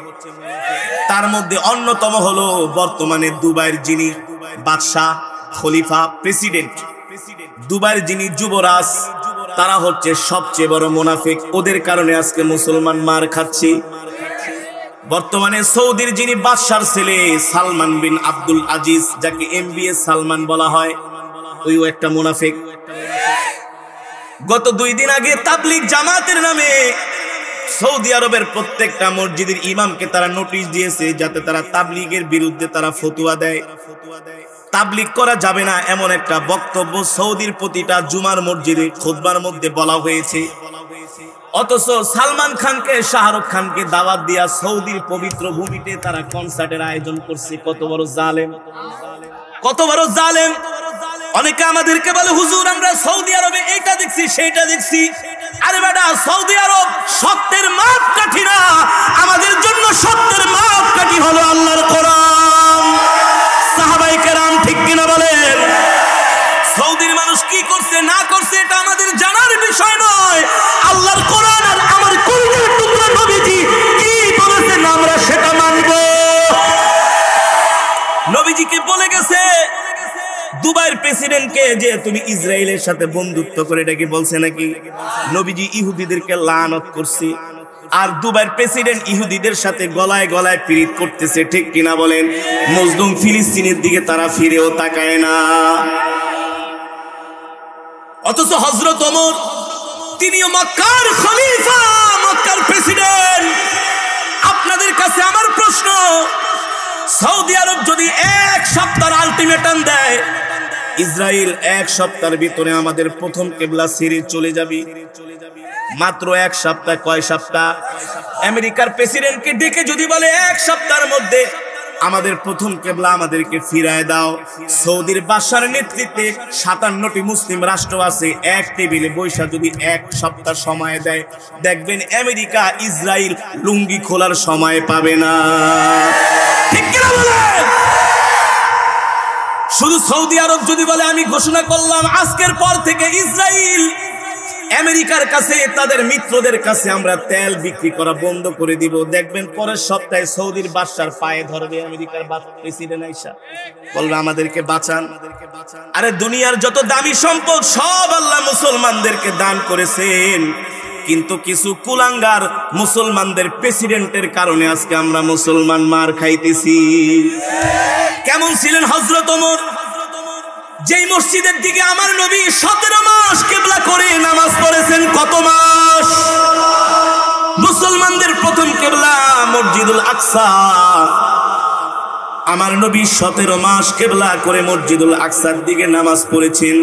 তার মধ্যে অন্যতম হলো বর্তমানে দুবাইয়ের যিনি বাদশাহ, খলিফা, প্রেসিডেন্ট, দুবাইয়ের যিনি যুবরাজ, তারা হচ্ছে সবচেয়ে বড় মুনাফিক। ওদের কারণে আজকে মুসলমান মার খাচ্ছে। বর্তমানে সৌদির যিনি বাদশার ছেলে সালমান বিন আব্দুল আজিজ, যাকে MBS সালমান বলা হয়, ওইও একটা মুনাফিক। গত 2 দিন আগে তাবলিগ জামাতের নামে সৌদি আরবের প্রত্যেকটা মসজিদের ইমামকে তারা নোটিশ দিয়েছে, যাতে তারা তাবলিগের বিরুদ্ধে তারা ফতোয়া দেয়। তাবলিগ করা যাবে না, এমন একটা বক্তব্য সৌদির প্রতিটা জুমার মসজিদে খুতবার মধ্যে বলা হয়েছে। অথচ সালমান খানকে, শাহরুখ খানকে দাওয়াত দিয়া সৌদির পবিত্র ভূমিতে তারা কনসার্টের আয়োজন করছে। কত বড় জালেম, কত বড় জালেম! অনেকে আমাদেরকে বলে, হুজুর আমরা সৌদি আরবে এটা দেখছি, সেটা দেখছি। আরে বেটা, সৌদি আরব সত্যের মাপকাঠি না। আমাদের জন্য সত্যের মাপকাঠি হলো আল্লাহর কোরআন, সাহাবায়ে কেরাম, ঠিক কিনা বলেন? সৌদির মানুষ কি করছে না করছে এটা আমাদের জানার বিষয় নয়। আল্লাহর কোরআন আর আমার কলিজার টুকরা নবীজি কি বলেছেন আমরা সেটা মানব। নবীজিকে বলে গেছে দুবাইয়ের প্রেসিডেন্টকে যে তুমি ইসরায়েলের সাথে বন্ধুত্ব করে, এটা কি বলছে নাকি? নবীজি ইহুদিদেরকে লানত করছে, আর দুবাইয়ের প্রেসিডেন্ট ইহুদিদের সাথে গলায় গলায় পিরিত করতেছে, ঠিক কিনা বলেন? মজলুম ফিলিস্তিনের দিকে তারা ফিরেও তাকায় না। অথচ হযরত ওমর, তিনিও মক্কার খলিফা, মক্কার প্রেসিডেন্ট। আপনাদের কাছে আমার প্রশ্ন, সৌদি আরব যদি 1 সপ্তাহ আলটিমেটাম দেয়, ইসরায়েল 1 সপ্তাহের ভিতরে আমাদের প্রথম কিবলা ছেড়ে চলে যাবে, মাত্র 1 সপ্তাহ। কয় সপ্তাহ? আমেরিকার প্রেসিডেন্টকে ডেকে যদি বলে 1 সপ্তাহের মধ্যে আমাদের প্রথম কিবলা আমাদেরকে ফিরায় দাও, সৌদির বাদশার নেতৃত্বে 57টি মুসলিম রাষ্ট্র আছে, এক টেবিলে বৈশা যদি 1 সপ্তাহ সময় দেয়, দেখবেন আমেরিকা, ইসরায়েল লুঙ্গি খোলার সময় পাবে না। ঠিক কিনা বলেন? শুধু সৌদি আরব যদি বলে আমি ঘোষণা করলাম আজকের পর থেকে ইসরায়েল আমেরিকার কাছে তাদের মিত্রদের কাছে আমরা তেল বিক্রি করা বন্ধ করে দিব। দেখবেন পরের সপ্তাহে সৌদির বাদশার পায়ে ধরবে আমেরিকার প্রেসিডেন্ট আয়েশা, বলবে আমাদেরকে বাঁচান। আরে দুনিয়ার যত দামি সম্পদ সব আল্লাহ মুসলমানদেরকে দান করেছেন, কিন্তু কিছু কুলাঙ্গার মুসলমানদের প্রেসিডেন্টের কারণে আজকে আমরা মুসলমান মার খাইতেছি। কেমন ছিলেন হযরত ওমর, যেই মসজিদের দিকে আমার নবী 17 মাস কিবলা করে নামাজ পড়েছেন। কত মাস? মুসলমানদের প্রথম কিবলা মসজিদুল আকসা। আমার নবী 17 মাস কিবলা করে মসজিদুল আকসার দিকে নামাজ পড়েছেন।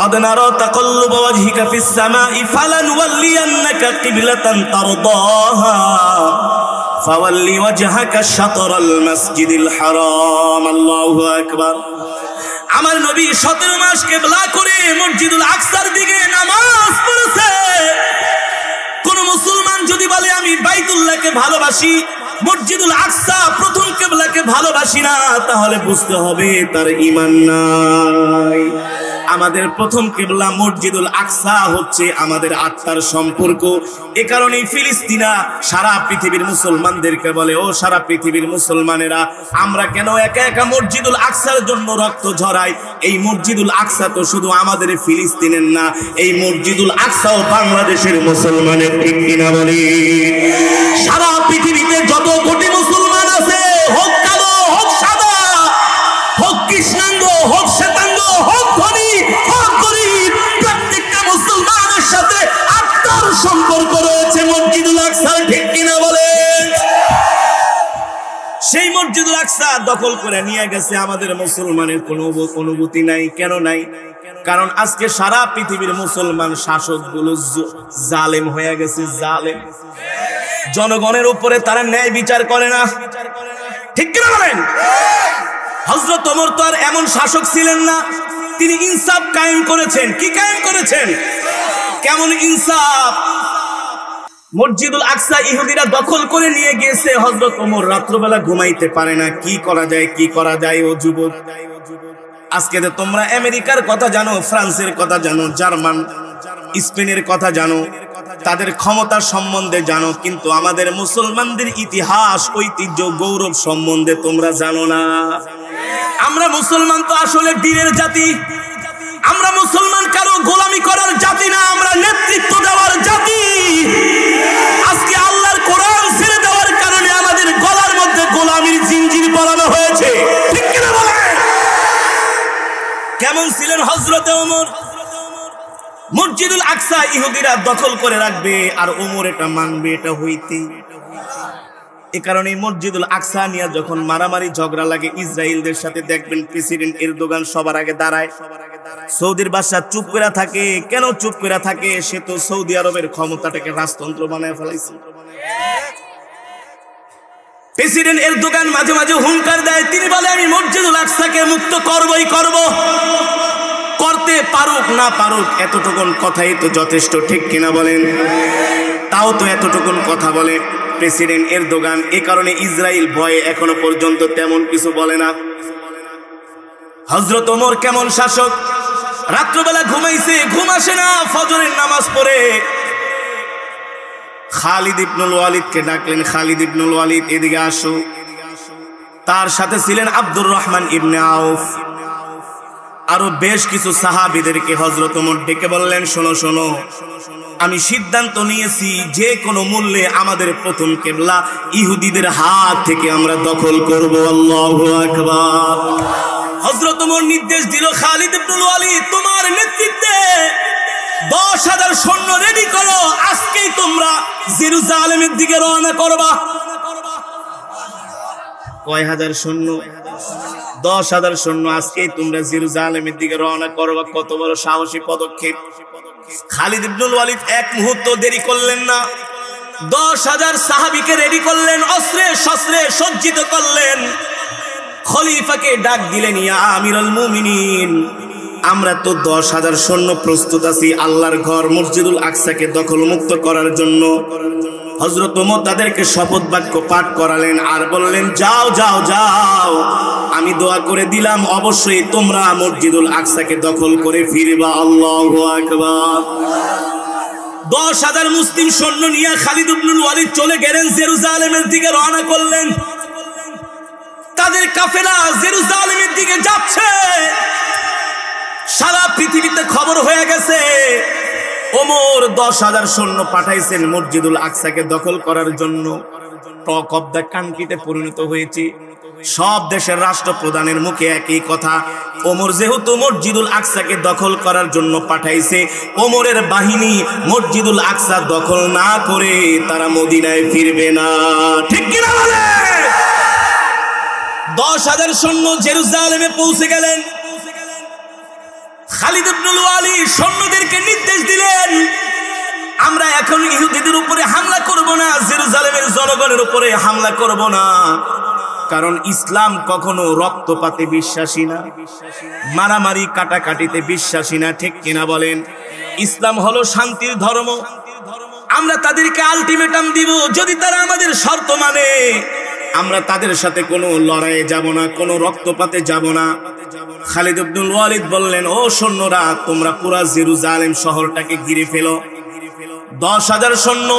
قد نرى تقلب وجهك في السماء فلنولينك قبلة ترضاها فول وجهك شطر المسجد الحرام الله اكبر। আমার নবী 17 মাস কিবলা করে মসজিদুল আকসার দিকে নামাজ পড়েছে। কোন মুসলমান যদি বলে আমি বাইতুল্লাহকে ভালোবাসি, মসজিদুল আকসা প্রথম কিবলাকে ভালোবাসি না, তাহলে বুঝতে হবে তার ঈমান নাই। আমাদের প্রথম কিবলা মসজিদুল আকসা হচ্ছে আমাদের আত্মার সম্পর্ক। এ কারণেই ফিলিস্তিনা সারা পৃথিবীর মুসলমানদেরকে বলে, ও সারা পৃথিবীর মুসলমানেরা, আমরা কেন একা একা মসজিদুল আকসার জন্য রক্ত ঝরাই? এই মসজিদুল আকসা তো শুধু আমাদের ফিলিস্তিনের না, এই মসজিদুল আকসাও বাংলাদেশের মুসলমানের, ঠিক কিনা বলি? সারা পৃথিবীতে যত কোটি মুসলমান আছে, হোক কালো হোক সাদা, হোক কৃষ্ণাঙ্গ হোক শ্বেতাঙ্গ, হোক ধনী হোক গরিব, প্রত্যেকটা মুসলমানের সাথে আত্মার সম্পর্ক রয়েছে মসজিদুল আকসার, ঠিক কিনা বলেন? সেই মসজিদুল আকসা দখল করে নিয়ে গেছে আমাদের মুসলমানের কোনো অনুভূতি নাই। কেন নাই? কারণ আজকে সারা পৃথিবীর মুসলমান শাসকগুলো জালেম হয়ে গেছে। জালেম জনগণের উপরে তারা ন্যায় বিচার করে না, ঠিক কিনা বলেন? হযরত ওমর তো আর এমন শাসক ছিলেন না, তিনি ইনসাফ কায়েম করেছেন। কি কায়েম করেছেন? কেমন ইনসাফ? মসজিদুল আকসা ইহুদিরা দখল করে নিয়ে গিয়েছে, হযরত ওমর রাত্রবেলা ঘুমাইতে পারে না, কি করা যায় কি করা যায়। ও যুবক, আজকে তো তোমরা আমেরিকার কথা জানো, ফ্রান্সের কথা জানো, জার্মান স্পেনের কথা জানো, তাদের ক্ষমতা সম্বন্ধে জানো, কিন্তু আমাদের মুসলমানদের ইতিহাস ঐতিহ্য গৌরব সম্বন্ধে তোমরা জানো না। আমরা মুসলমান তো আসলে বীরের জাতি, আমরা মুসলমান কারো গোলামি করার জাতি না, আমরা নেতৃত্ব দেওয়ার জাতি। আজকে আল্লাহর কোরআন ছেড়ে দেওয়ার কারণে আমাদের গলার মধ্যে গোলামির জিঞ্জির পরানো হয়েছে, ঠিক কিনা বলেন? কেমন ছিলেন হযরত ওমর? মসজিদুল আকসা ইহুদিরা দখল করে রাখবে, আর ওমর এটা মানবে, এটা হইতে। এ কারণে মসজিদুল আকসা নিয়ে যখন মারামারি ঝগড়া লাগে ইসরায়েলদের সাথে, দেখবেন প্রেসিডেন্ট এরদোগান সবার আগে দাঁড়ায়, সৌদির বাদশা চুপ করে থাকে। কেন চুপ করে থাকে? সে তো সৌদি আরবের ক্ষমতাটাকে রাজতন্ত্র বানায় ফেলাইছে। প্রেসিডেন্ট এরদোগান মাঝে মাঝে হুংকার দেয়, তিনি বলে আমি মসজিদুল আকসাকে মুক্ত করবই করব। করতে পারুক না পারুক এতটুকুন কথাই তো যথেষ্ট, ঠিক কিনা বলেন? তাও তো এতটুকুন কথা বলে প্রেসিডেন্ট এরদোগান। এ কারণে ইসরায়েল ভয়ে এখনো পর্যন্ত তেমন কিছু বলে না। হযরত ওমর কেমন শাসক? রাত্রবেলা ঘুমাইছে, ঘুম আসে না, ফজরের নামাজ পড়ে খালিদ ইবনুল ওয়ালিদকে ডাকলেন, খালিদ ইবনুল ওয়ালিদ এদিকে আসো। তার সাথে ছিলেন আব্দুর রহমান ইবনে আউফ, আরো বেশ কিছু সাহাবীদেরকে হযরত ওমর ডেকে বললেন, শোনো শোনো, আমি সিদ্ধান্ত নিয়েছি যে কোনো মূল্যে আমাদের প্রথম কিবলা ইহুদিদের হাত থেকে আমরা দখল করব। আল্লাহু আকবার। হযরত ওমর নির্দেশ দিল, খালিদ ইবনুল ওয়ালিদ তোমার নেতৃত্বে 10,000 সৈন্য রেডি করো, আজকেই তোমরা জেরুজালেমের দিকে রওনা করবা। কয় হাজার সৈন্য? 10,000 সৈন্য, আজকেই তোমরা জেরুজালেমের দিকে রওনা করবা। কত বড় সাহসী পদক্ষেপ! খালিদ ইবনুল ওয়ালিদ এক মুহূর্ত দেরি করলেন না, 10,000 সাহাবীকে রেডি করলেন, অস্ত্রে শস্ত্রে সজ্জিত করলেন। খলিফাকে ডাক দিলেন, ইয়া আমিরুল মুমিনিন, আমরা তো 10,000 সৈন্য প্রস্তুত আছি আল্লাহর ঘর মসজিদুল আকসাকে দখল মুক্ত করার জন্য। হযরত ওমর তাদেরকে শপথ বাক্য পাঠ করালেন আর বললেন, যাও যাও যাও, আমি দোয়া করে দিলাম অবশ্যই তোমরা মসজিদুল আকসাকে দখল করে ফিরবা। আল্লাহু আকবার। 10,000 মুসলিম সৈন্য নিয়ে খালিদ ইবনুল ওয়ালিদ চলে গেলেন জেরুজালেমের দিকে, রওনা করলেন। তাদের কাফেলা জেরুজালেমের দিকে যাচ্ছে। সারা পৃথিবীতে খবর হয়ে গেছে ওমর 10,000 সৈন্য পাঠাইছেন মসজিদুল আকসাকে দখল করার জন্য। টক অব দ্য কান্ট্রিতে পরিণত হয়েছে। সব দেশের রাষ্ট্রপ্রধানের মুখে একই কথা, ওমর যেহেতু মসজিদুল আকসাকে দখল করার জন্য পাঠাইছে, ওমরের বাহিনী মসজিদুল আকসা দখল না করে তারা মদিনায় ফিরবে না। ঠিক কিনা বলেন? 10,000 সৈন্য জেরুজালেমে পৌঁছে গেলেন। খালিদ ইবনুল ওয়ালিদ সৈন্যদেরকে নির্দেশ দিলেন, আমরা এখন ইহুদিদের উপরে হামলা করব না, জেরুজালেমের জনগণের উপরে হামলা করব না, কারণ ইসলাম কখনো রক্তপাতে বিশ্বাসী না, মারামারি কাটাকাটিতে বিশ্বাসী না। ঠিক কিনা বলেন? ইসলাম হলো শান্তির ধর্ম। আমরা তাদেরকে আলটিমেটাম দিব, যদি তারা আমাদের শর্ত মানে আমরা তাদের সাথে কোনো লড়াইয়ে যাব না, কোনো রক্তপাতে যাব না। খালিদ ইবনুল ওয়ালিদ বললেন, ও সৈন্যরা, তোমরা পুরা জেরুজালেম শহরটাকে ঘিরে ফেলো। 10,000 সৈন্য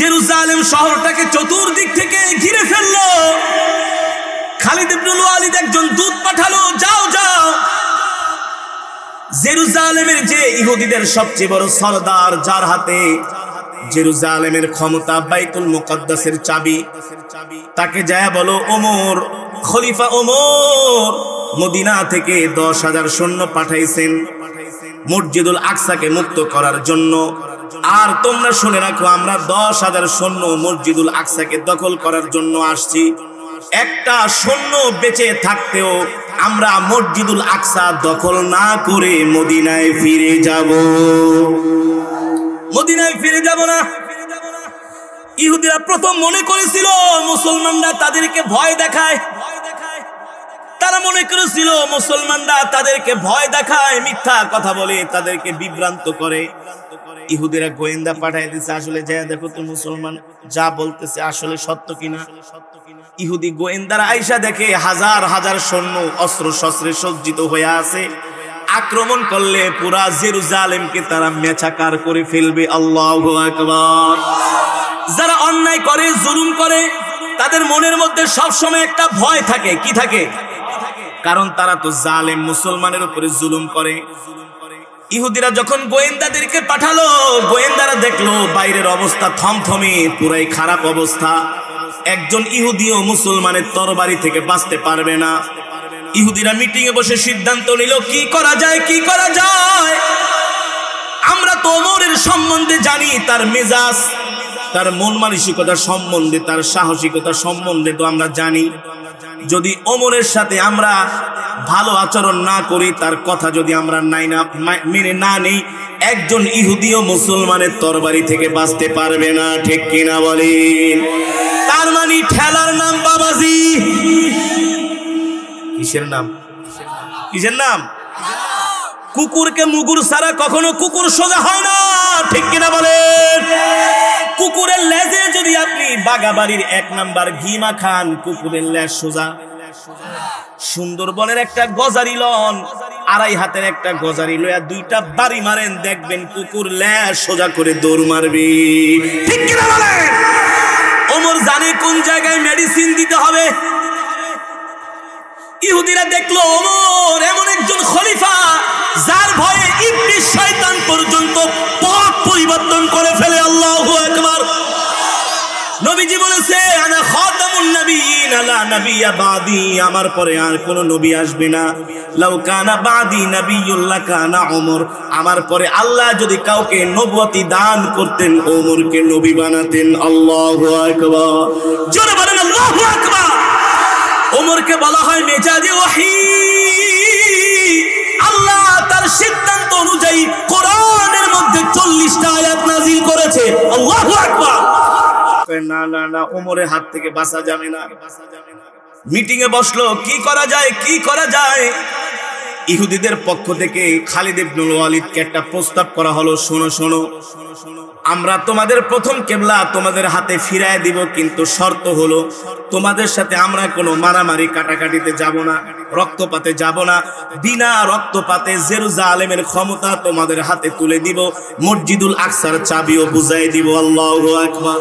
জেরুজালেম শহরটাকে চতুর্দিক থেকে ঘিরে ফেললো। খালিদ ইবনুল ওয়ালিদ একজন দূত পাঠালো, যাও যাও জেরুজালেমের যে ইহুদিদের সবচেয়ে বড় সরদার, যার হাতে জেরুজালেমের ক্ষমতা, বাইতুল মুকদ্দাসের চাবি, তাকে যায় বলো ওমর, খলিফা ওমর মদিনা থেকে 10,000 সৈন্য পাঠাইছেন মসজিদুল আকসাকে মুক্ত করার জন্য। আর তোমরা শুনে রাখো, আমরা 10,000 সৈন্য মসজিদুল আকসাকে দখল করার জন্য আসছি। একটা সৈন্য বেঁচে থাকতেও আমরা মসজিদুল আকসা দখল না করে মদিনায় ফিরে যাব। মদিনায় ফিরে যাব না। ইহুদিরা প্রথম মনে করেছিল মুসলমানরা তাদেরকে ভয় দেখায়, তারা মনে করেছিল মুসলমানরা তাদেরকে ভয় দেখায়, মিথ্যা কথা বলে তাদেরকে বিভ্রান্ত করে। ইহুদিরা গোয়েন্দা পাঠায় দিচ্ছে, আসলে যা দেখো তো মুসলমান যা বলতেছে আসলে সত্য কিনা। ইহুদি গোয়েন্দারা আইসা দেখে হাজার হাজার সৈন্য অস্ত্র শস্ত্রে সজ্জিত হয়ে আছে, আক্রমণ করলে পুরা জেরুজালেমকে তারা মেছাকার করে ফেলবে। আল্লাহু আকবার। যারা অন্যায় করে, জুলুম করে, তাদের মনের মধ্যে সবসময় একটা ভয় থাকে। কি থাকে? কারণ তারা তো জালেম, মুসলমানের উপরে জুলুম করে। ইহুদিরা যখন গোয়েন্দাদেরকে পাঠালো, গোয়েন্দারা দেখলো বাইরের অবস্থা থমথমে, পুরাই খারাপ অবস্থা, একজন ইহুদিও মুসলমানের তরবারি থেকে বাঁচতে পারবে না। ইহুদিরা মিটিং এ বসে সিদ্ধান্ত নিল, কি করা যায়, কি করা যায়। আমরা তো ওমরের সম্বন্ধে জানি, তার মেজাজ, তার মন মানসিকতা সম্বন্ধে, তার সাহসিকতা সম্বন্ধে তো আমরা জানি। যদি ওমরের সাথে আমরা ভালো আচরণ না করি, তার কথা যদি আমরা মেনে না নেই, একজন ইহুদিও মুসলমানের তরবারি থেকে বাঁচতে পারবে না। ঠিক কিনা বলেন? তার মানে ঠেলার নাম বাবাজি। কিসের নাম? কিসের নাম? কুকুরকে মুগুর ছাড়া কখনো কুকুর সোজা হয় না। ঠিক কিনা বলেন? কুকুরের লেজে যদি আপনি বাগাবাড়ির 1 নাম্বার ঘি মাখান, কুকুরের লেজ সোজা। সুন্দরবনের একটা গজারি লন, 2.5 হাতের একটা গজারি লয়া 2টা বাড়ি মারেন, দেখবেন কুকুর লেজ সোজা করে দৌড় মারবে। ঠিক কিনা বলেন? ওমর জানে কোন জায়গায় মেডিসিন দিতে হবে। ইহুদিরা দেখলো ওমর এমন একজন খলিফা, যার ভয়ে ইবলিস শয়তান পর্যন্ত পথ পরিবর্তন করে ফেলে। আল্লাহু আকবার। নবীজি বলেছে, আনা খাতামুন নবিয়্যিন, লা নবিয়্যা বাদি, আমার পরে আর কোনো নবী আসবে না। লাউ কানা বাদি নবিয়্যুন লাকানা ওমর, আমার পরে আল্লাহ যদি কাউকে নবুয়তি দান করতেন, ওমরকে নবী বানাতেন। আল্লাহু আকবার। জোরে বলেন আল্লাহু আকবার। ওমরকে বলা হয় মেজাজে ওহী, আল্লাহ তার সিদ্ধান্ত অনুযায়ী কোরআনের মধ্যে 40টা আয়াত নাযিল করেছে। আল্লাহু আকবার। না না না, ওমরের হাত থেকে বাঁচা যাবে না। মিটিং এ বসলো, কি করা যায়, কি করা যায়। ইহুদিদের পক্ষ থেকে খালিদ ইবনুল ওয়ালিদকে একটা প্রস্তাব করা হলো, শোনো শোনো, আমরা তোমাদের প্রথম কিবলা তোমাদের হাতে ফিরায় দিব, কিন্তু শর্ত হলো তোমাদের সাথে আমরা কোনো মারামারি কাটাকাটিতে যাব না, রক্তপাতে যাব না। বিনা রক্তপাতে জেরুজালেমের ক্ষমতা তোমাদের হাতে তুলে দিব, মসজিদুল আকসার চাবিও বুঝাই দিব। আল্লাহু আকবার।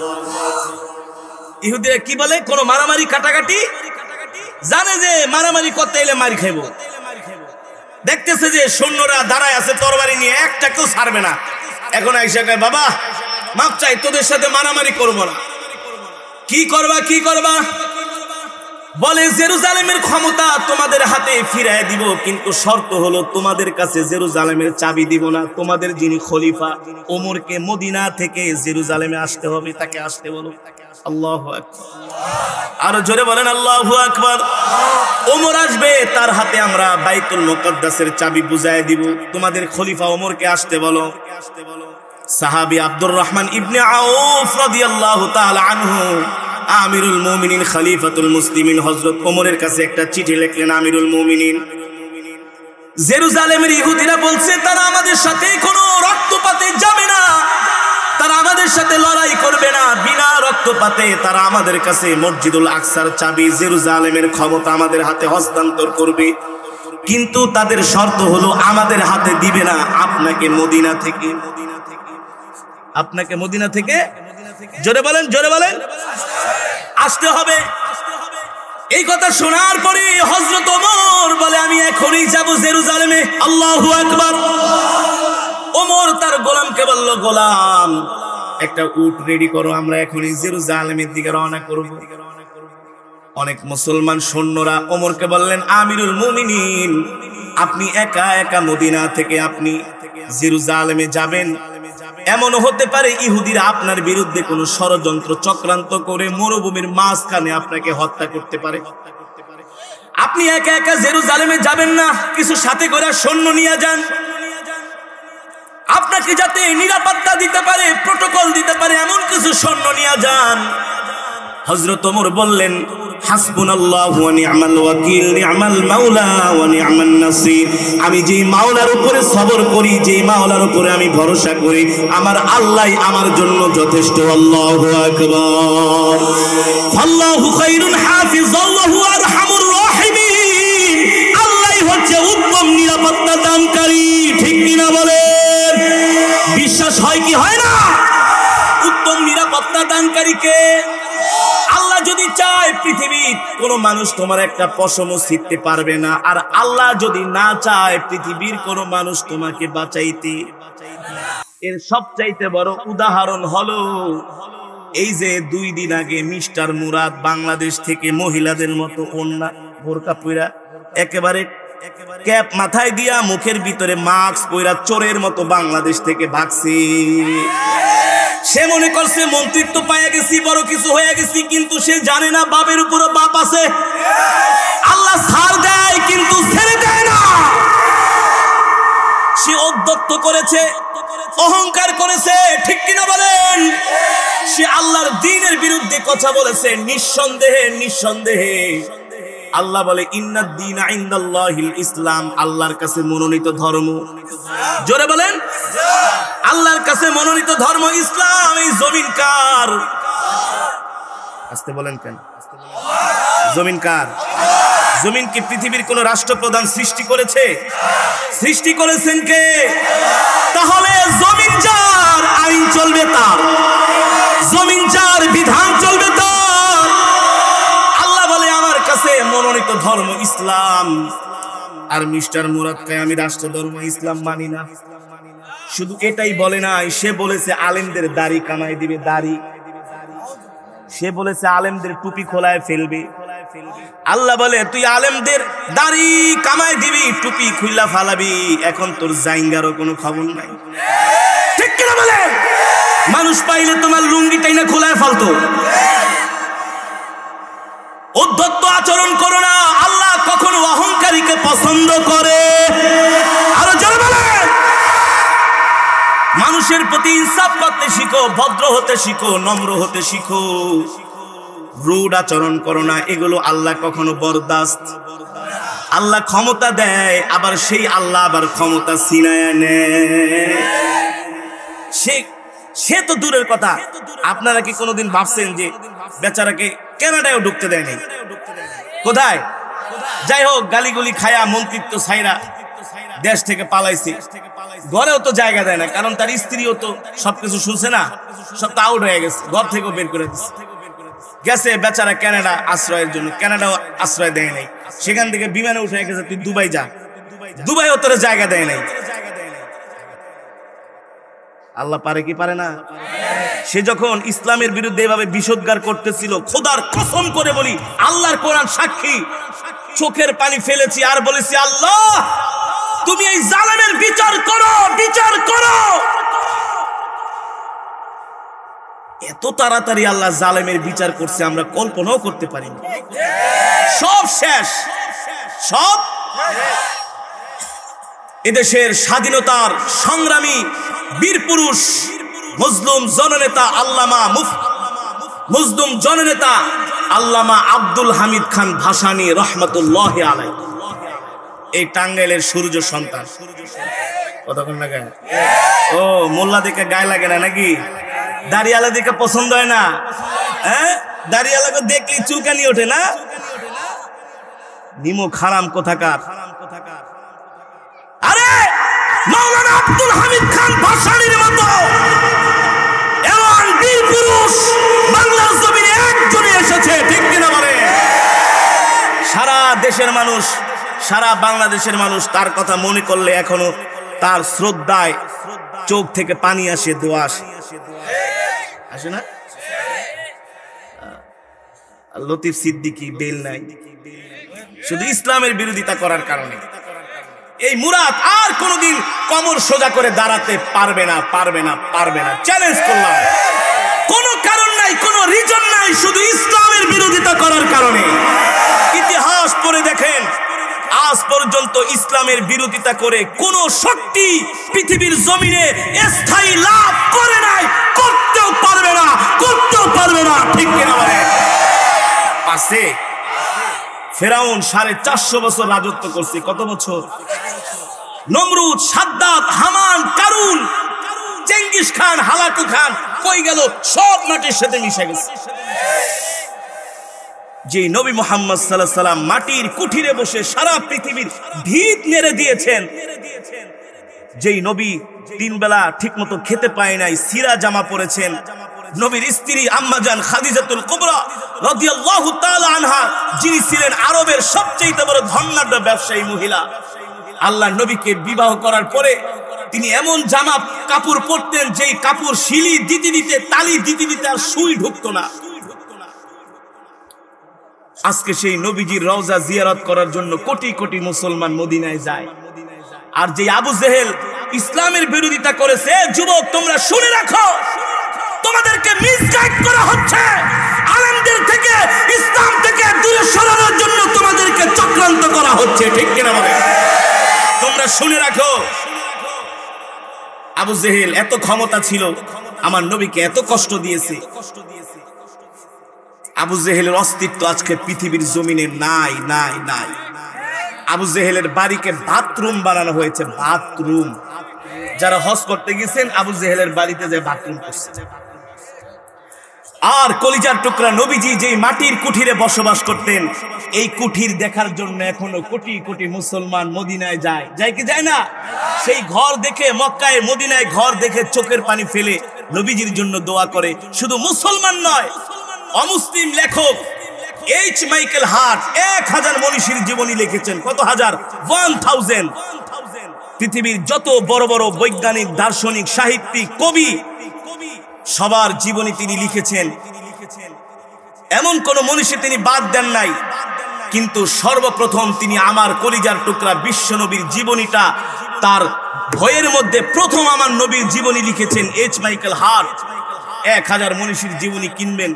ইহুদিরা কি বলে, কোনো মারামারি কাটাকাটি, জানে যে মারামারি করতে এলে মারি খাইব, দেখতেছে যে সৈন্যরা দাঁড়ায় আছে তরবারি নিয়ে, একটা কেউ ছাড়বে না। এখন আইসা কয়, বাবা মাপ চাই, তোদের সাথে মারামারি করব না। কি করবা কি করবা? বলে জেরুজালেমের ক্ষমতা তোমাদের হাতে ফিরায় দিব, কিন্তু শর্ত হলো তোমাদের কাছে জেরুজালেমের চাবি দিব না। তোমাদের যিনি খলিফা ওমরকে মদিনা থেকে জেরুজালেমে আসতে হবে, তাকে আসতে বলো। আল্লাহু আকবার। আর জোরে বলেন আল্লাহু আকবার। ওমর আসবে, তার হাতে আমরা বাইতুল মুকদ্দাসের চাবি বুঝায় দিব। তোমাদের খলিফা ওমরকে আসতে বলো। সাহাবী আব্দুর রহমান ইবনে আউফ রাদিয়াল্লাহু তাআলা আনহু আমিরুল মুমিনিন খলিফাতুল মুসলিমিন হযরত ওমরের কাছে একটা চিঠি লিখলেন। আমিরুল মুমিনিন, জেরুজালেমের ইহুদিরা বলছে তারা আমাদের সাথে কোনো রক্তপাতে যাবে না, তারা আমাদের সাথে লড়াই করবে না, বিনা রক্তপাতে তারা আমাদের কাছে মসজিদুল আকসার চাবি জেরুজালেমের ক্ষমতা আমাদের হাতে হস্তান্তর করবে, কিন্তু তাদের শর্ত হলো আমাদের হাতে দিবে না, আপনাকে মদিনা থেকে। আপনাকে মদিনা থেকে, জোরে বলেন জোরে বলেন, আসতে হবে। এই কথা শোনার পরে হযরত ওমর বলে, আমি এখনই যাব জেরুজালেমে। আল্লাহু আকবার। ওমর তার গোলামকে বলল, গোলাম একটা উট রেডি করো, আমরা এখনই জেরুজালেমের দিকে রওনা করব। অনেক মুসলমান সৈন্যরা ওমরকে বললেন, আমিরুল মুমিনিন, আপনি একা একা মদিনা থেকে আপনি জেরুজালেমে যাবেন, এমন হতে পারে ইহুদিরা আপনার বিরুদ্ধে কোনো ষড়যন্ত্র চক্রান্ত করে মরুভূমির মাঝখানে আপনাকে হত্যা করতে পারে, আপনি একা একা জেরুজালেমে যাবেন না, কিছু সাথে করে সৈন্য নিয়ে যান, আপনাকে যাতে নিরাপত্তা দিতে পারে, প্রোটোকল দিতে পারে, এমন কিছু সৈন্য নিয়ে যান। হযরত ওমর বললেন, হাসবুনাল্লাহু ওয়া নি'মাল ওয়াকিল, নি'মাল মাওলা ওয়া নি'মান নাসীর। আমি যেই মাওলার উপরে সবর করি, যেই মাওলার উপরে আমি ভরসা করি, আমার আল্লাহই আমার জন্য যথেষ্ট। আল্লাহু আকবার। আল্লাহু খায়রুন হাফিজান ওয়া হুয়া আরহামুর রাহিমিন। আল্লাহই হচ্ছে উত্তম নিরাপত্তা দানকারী, ঠিক কি না বলেন? বিশ্বাস হয় কি হয় না? উত্তম নিরাপত্তা দানকারী কে? আল্লাহ যদি চায় পৃথিবীর কোন মানুষ তোমার একটা পশমও ছিঁড়তে পারবে না, আর আল্লাহ যদি না চায় পৃথিবীর কোন মানুষ তোমাকে বাঁচাইতে। এর সবচাইতে বড় উদাহরণ হলো এই যে 2 দিন আগে মিস্টার মুরাদ বাংলাদেশ থেকে মহিলাদের মতো ওন্না বোরকা পইরা, একেবারে ক্যাপ মাথায় দিয়া, মুখের ভিতরে মাস্ক পইরা চোরের মতো বাংলাদেশ থেকে ভাগছে। সে মনে করছে মন্ত্রিত্ব পাইয়া গেছি, বড় কিছু হয়ে গেছি, কিন্তু সে জানে না বাপের উপরে বাপ আছে। আল্লাহ ছাড় দেয় কিন্তু ছেড়ে দেয় না। সে অদ্যত্ত করেছে, অহংকার করেছে, ঠিক কিনা বলেন? সে আল্লাহর দ্বীনের বিরুদ্ধে কথা বলেছে। নিঃসন্দেহে নিঃসন্দেহে আল্লাহ বলে, ইন্নাদ দীন ইনদাল্লাহিল ইসলাম, আল্লাহর কাছে মনোনীত ধর্ম। জোরে বলেন, আল্লাহর কাছে মনোনীত ধর্ম ইসলাম। এই জমিন কার? আস্তে বলেন কেন? জমিন কার? জমিন কি পৃথিবীর কোন রাষ্ট্রপ্রধান সৃষ্টি করেছে? সৃষ্টি করেছেন কে? তাহলে জমিন যার, আইন চলবে তার। জমিন যার, বিধান চলবে তার। আল্লাহ বলে আমার কাছে মনোনীত ধর্ম ইসলাম। আর মিস্টার মুরাদ কয়, আমি রাষ্ট্র ধর্ম ইসলাম মানি না। শুধু এটাই বলে নাই, সে বলেছে আলেমদের দাড়ি কামাই দিবে দাড়ি, সে বলেছে আলেমদের টুপি খোলায় ফেলবে। আল্লাহ বলে, তুই আলেমদের দাড়ি কামাই দিবি, টুপি খুইলা ফালাবি, এখন তোর জাইঙ্গারও কোনো খবর নাই। ঠিক কিনা বলেন? মানুষ পাইলে তোমার লুঙ্গিটাই না খোলায় ফালতো। উদ্ধত্ত আচরণ করো না, আল্লাহ কখনো অহংকারীকে পছন্দ করে। আরো জোরে বলেন। মানুষের প্রতি ইনসাফ করতে শিখো, ভদ্র হতে শিখো, নম্র হতে শিখো, রূঢ় আচরণ করো না। এগুলো আল্লাহ কখনো বরদাস্ত। আল্লাহ ক্ষমতা দেয়, আবার সেই আল্লাহ আবার ক্ষমতা ছিনায়া নেয়। সে সে তো দূরের কথা, আপনারা কি কোনোদিন ভাবছেন যে বেচারাকে কানাডায়ও ঢুকতে দেয় নাই? কোথায় যাই হোক গালিগুলি খায়া মন্ত্রিত্ব ছাইরা দেশ থেকে পালাইছে, ঘরেও তো জায়গা দেয় না, কারণ তার স্ত্রীও তো সবকিছু শুনছে না, সব তো আউট হয়ে গেছে, ঘর থেকেও বের করে দিচ্ছে, গেছে বেচারা কানাডা আশ্রয়ের জন্য, কানাডাও আশ্রয় দেয় নাই, সেখান থেকে বিমানে উঠে গেছে তুই দুবাই যা, দুবাইও তোর জায়গা দেয় নাই। আল্লাহ পারে কি পারে না? সে যখন ইসলামের বিরুদ্ধে এভাবে বিষোদ্গার করতেছিল, খোদার কসম করে বলি আল্লাহর কোরআন সাক্ষী, চোখের পানি ফেলেছি আর বলেছি আল্লাহ তুমি এই জালেমের বিচার করো, বিচার করো। এত তাড়াতাড়ি আল্লাহ জালেমের বিচার করছে আমরা কল্পনাও করতে পারি না। সব শেষ, সব। এদেশের স্বাধীনতার সংগ্রামী বীর পুরুষ মজলুম জননেতা আল্লামা মজলুম জননেতা আল্লামা আব্দুল হামিদ খান ভাসানী রহমতুল্লাহি আলাইহি, এই টাঙ্গাইলের সূর্য সন্তান। কতক্ষণ না গায়ে ও মোল্লা দিকে গায়ে লাগে না নাকি? দাড়িওয়ালা দিকে পছন্দ হয় না? হ্যাঁ, দাড়িওয়ালাকে দেখলেই চুলকানি ওঠে না? নিমো খারাম কোথাকার। আরে মাওলানা আব্দুল হামিদ খান ভাসানীর মতো এমন বীর পুরুষ বাংলার জমিনে একজনই এসেছে, ঠিক কিনা বলেন? সারা দেশের মানুষ, সারা বাংলাদেশের মানুষ তার কথা মনে করলে এখনো তার শ্রদ্ধায় চোখ থেকে পানি আসে, দোয়া আসে না? লতিফ সিদ্দিকী বেল নাই, শুধু ইসলামের বিরোধিতা করার কারণে। এই মুরাদ আর কোনদিন কমর সোজা করে দাঁড়াতে পারবে না, পারবে না, পারবে না, চ্যালেঞ্জ করলাম। কোনো কারণ নাই, কোনো রিজন নাই, শুধু ইসলামের বিরোধিতা করার কারণে। ইতিহাস পড়ে দেখেন, আজ পর্যন্ত ইসলামের বিরোধিতা করে কোন শক্তি পৃথিবীর জমিনে স্থায়ী লাভ করে নাই, করতেও পারবে না, করতেও পারবে না, ঠিক কিনা বলেন? আছে। ফেরাউন 450 বছর রাজত্ব করছে, কত বছর? Nimrod, Shaddad, Haman, Qarun, Genghis Khan, Hulagu Khan কই গেল? সব মাটির সাথে মিশে গেছে। যে নবী মুহাম্মদ সাল্লাল্লাহু আলাইহি সাল্লাম মাটির কুঠিরে বসে সারা পৃথিবীর ভিত মেরে দিয়েছেন, যেই নবী তিন বেলা ঠিকমতো খেতে পায় নাই, সিরা জামা পরেছেন, নবীর স্ত্রী আম্মাজান খাদিজাতুল কুবরা রাদিয়াল্লাহু তাআলা আনহা, যিনি ছিলেন আরবের সবচেয়ে বড় ধনাঢ্য ব্যবসায়ী মহিলা, আল্লাহ নবীকে বিবাহ করার পরে তিনি এমন জামা কাপড় পরতেন যেই কাপড় শিলি দিতে দিতে, তালি দিতে দিতে আর সুই ঢুকতো না। আজকে সেই নবীজির রওজা জিয়ারত করার জন্য কোটি কোটি মুসলমান মদিনায় যায়। আর যে আবু জেহেল ইসলামের বিরোধিতা করেছে, যুবক তোমরা শুনে রাখো, তোমাদেরকে মিসগাইড করা হচ্ছে, আলেমদের থেকে, ইসলাম থেকে দূরে সরানোর জন্য তোমাদেরকে চক্রান্ত করা হচ্ছে, ঠিক কিনা বলেন? তোমরা শুনে রাখো, আবু জেহেল এত ক্ষমতা ছিল, আমার নবীকে এত কষ্ট দিয়েছে। আবু জেহেলের অস্তিত্ব আজকে পৃথিবীর জমিনে নাই, নাই, নাই। আবু জেহেলের বাড়িকে বাথরুম বানানো হয়েছে, বাথরুম। যারা হজ করতে গেছেন আবু জেহেলের বাড়িতে যে বাথরুম করছে। আর কলিজার টুকরা নবীজি যেই মাটির কুঠিরে বসবাস করতেন, এই কুঠির দেখার জন্য এখনো কোটি কোটি মুসলমান মদিনায় যায়, যায় কি যায় না? সেই ঘর দেখে, মক্কায় মদিনায় ঘর দেখে চোখের পানি ফেলে নবীজির জন্য দোয়া করে। শুধু মুসলমান নয়, অমুসলিম লেখক এইচ মাইকেল হার্ট 1000 মনীষীর জীবনী লিখেছেন। কত হাজার? 1000। পৃথিবীর যত বড় বড় বৈজ্ঞানিক, দার্শনিক, সাহিত্যিক, কবি, সবার জীবনী তিনি লিখেছেন। এমন কোন মনীষী তিনি বাদ দেন নাই, কিন্তু সর্বপ্রথম তিনি আমার কলিজার টুকরা বিশ্বনবীর জীবনীটা তার ভয়ের মধ্যে প্রথম আমার নবীর জীবনী লিখেছেন এইচ মাইকেল হার্ট। 1000 মনীষীর জীবনী কিনবেন।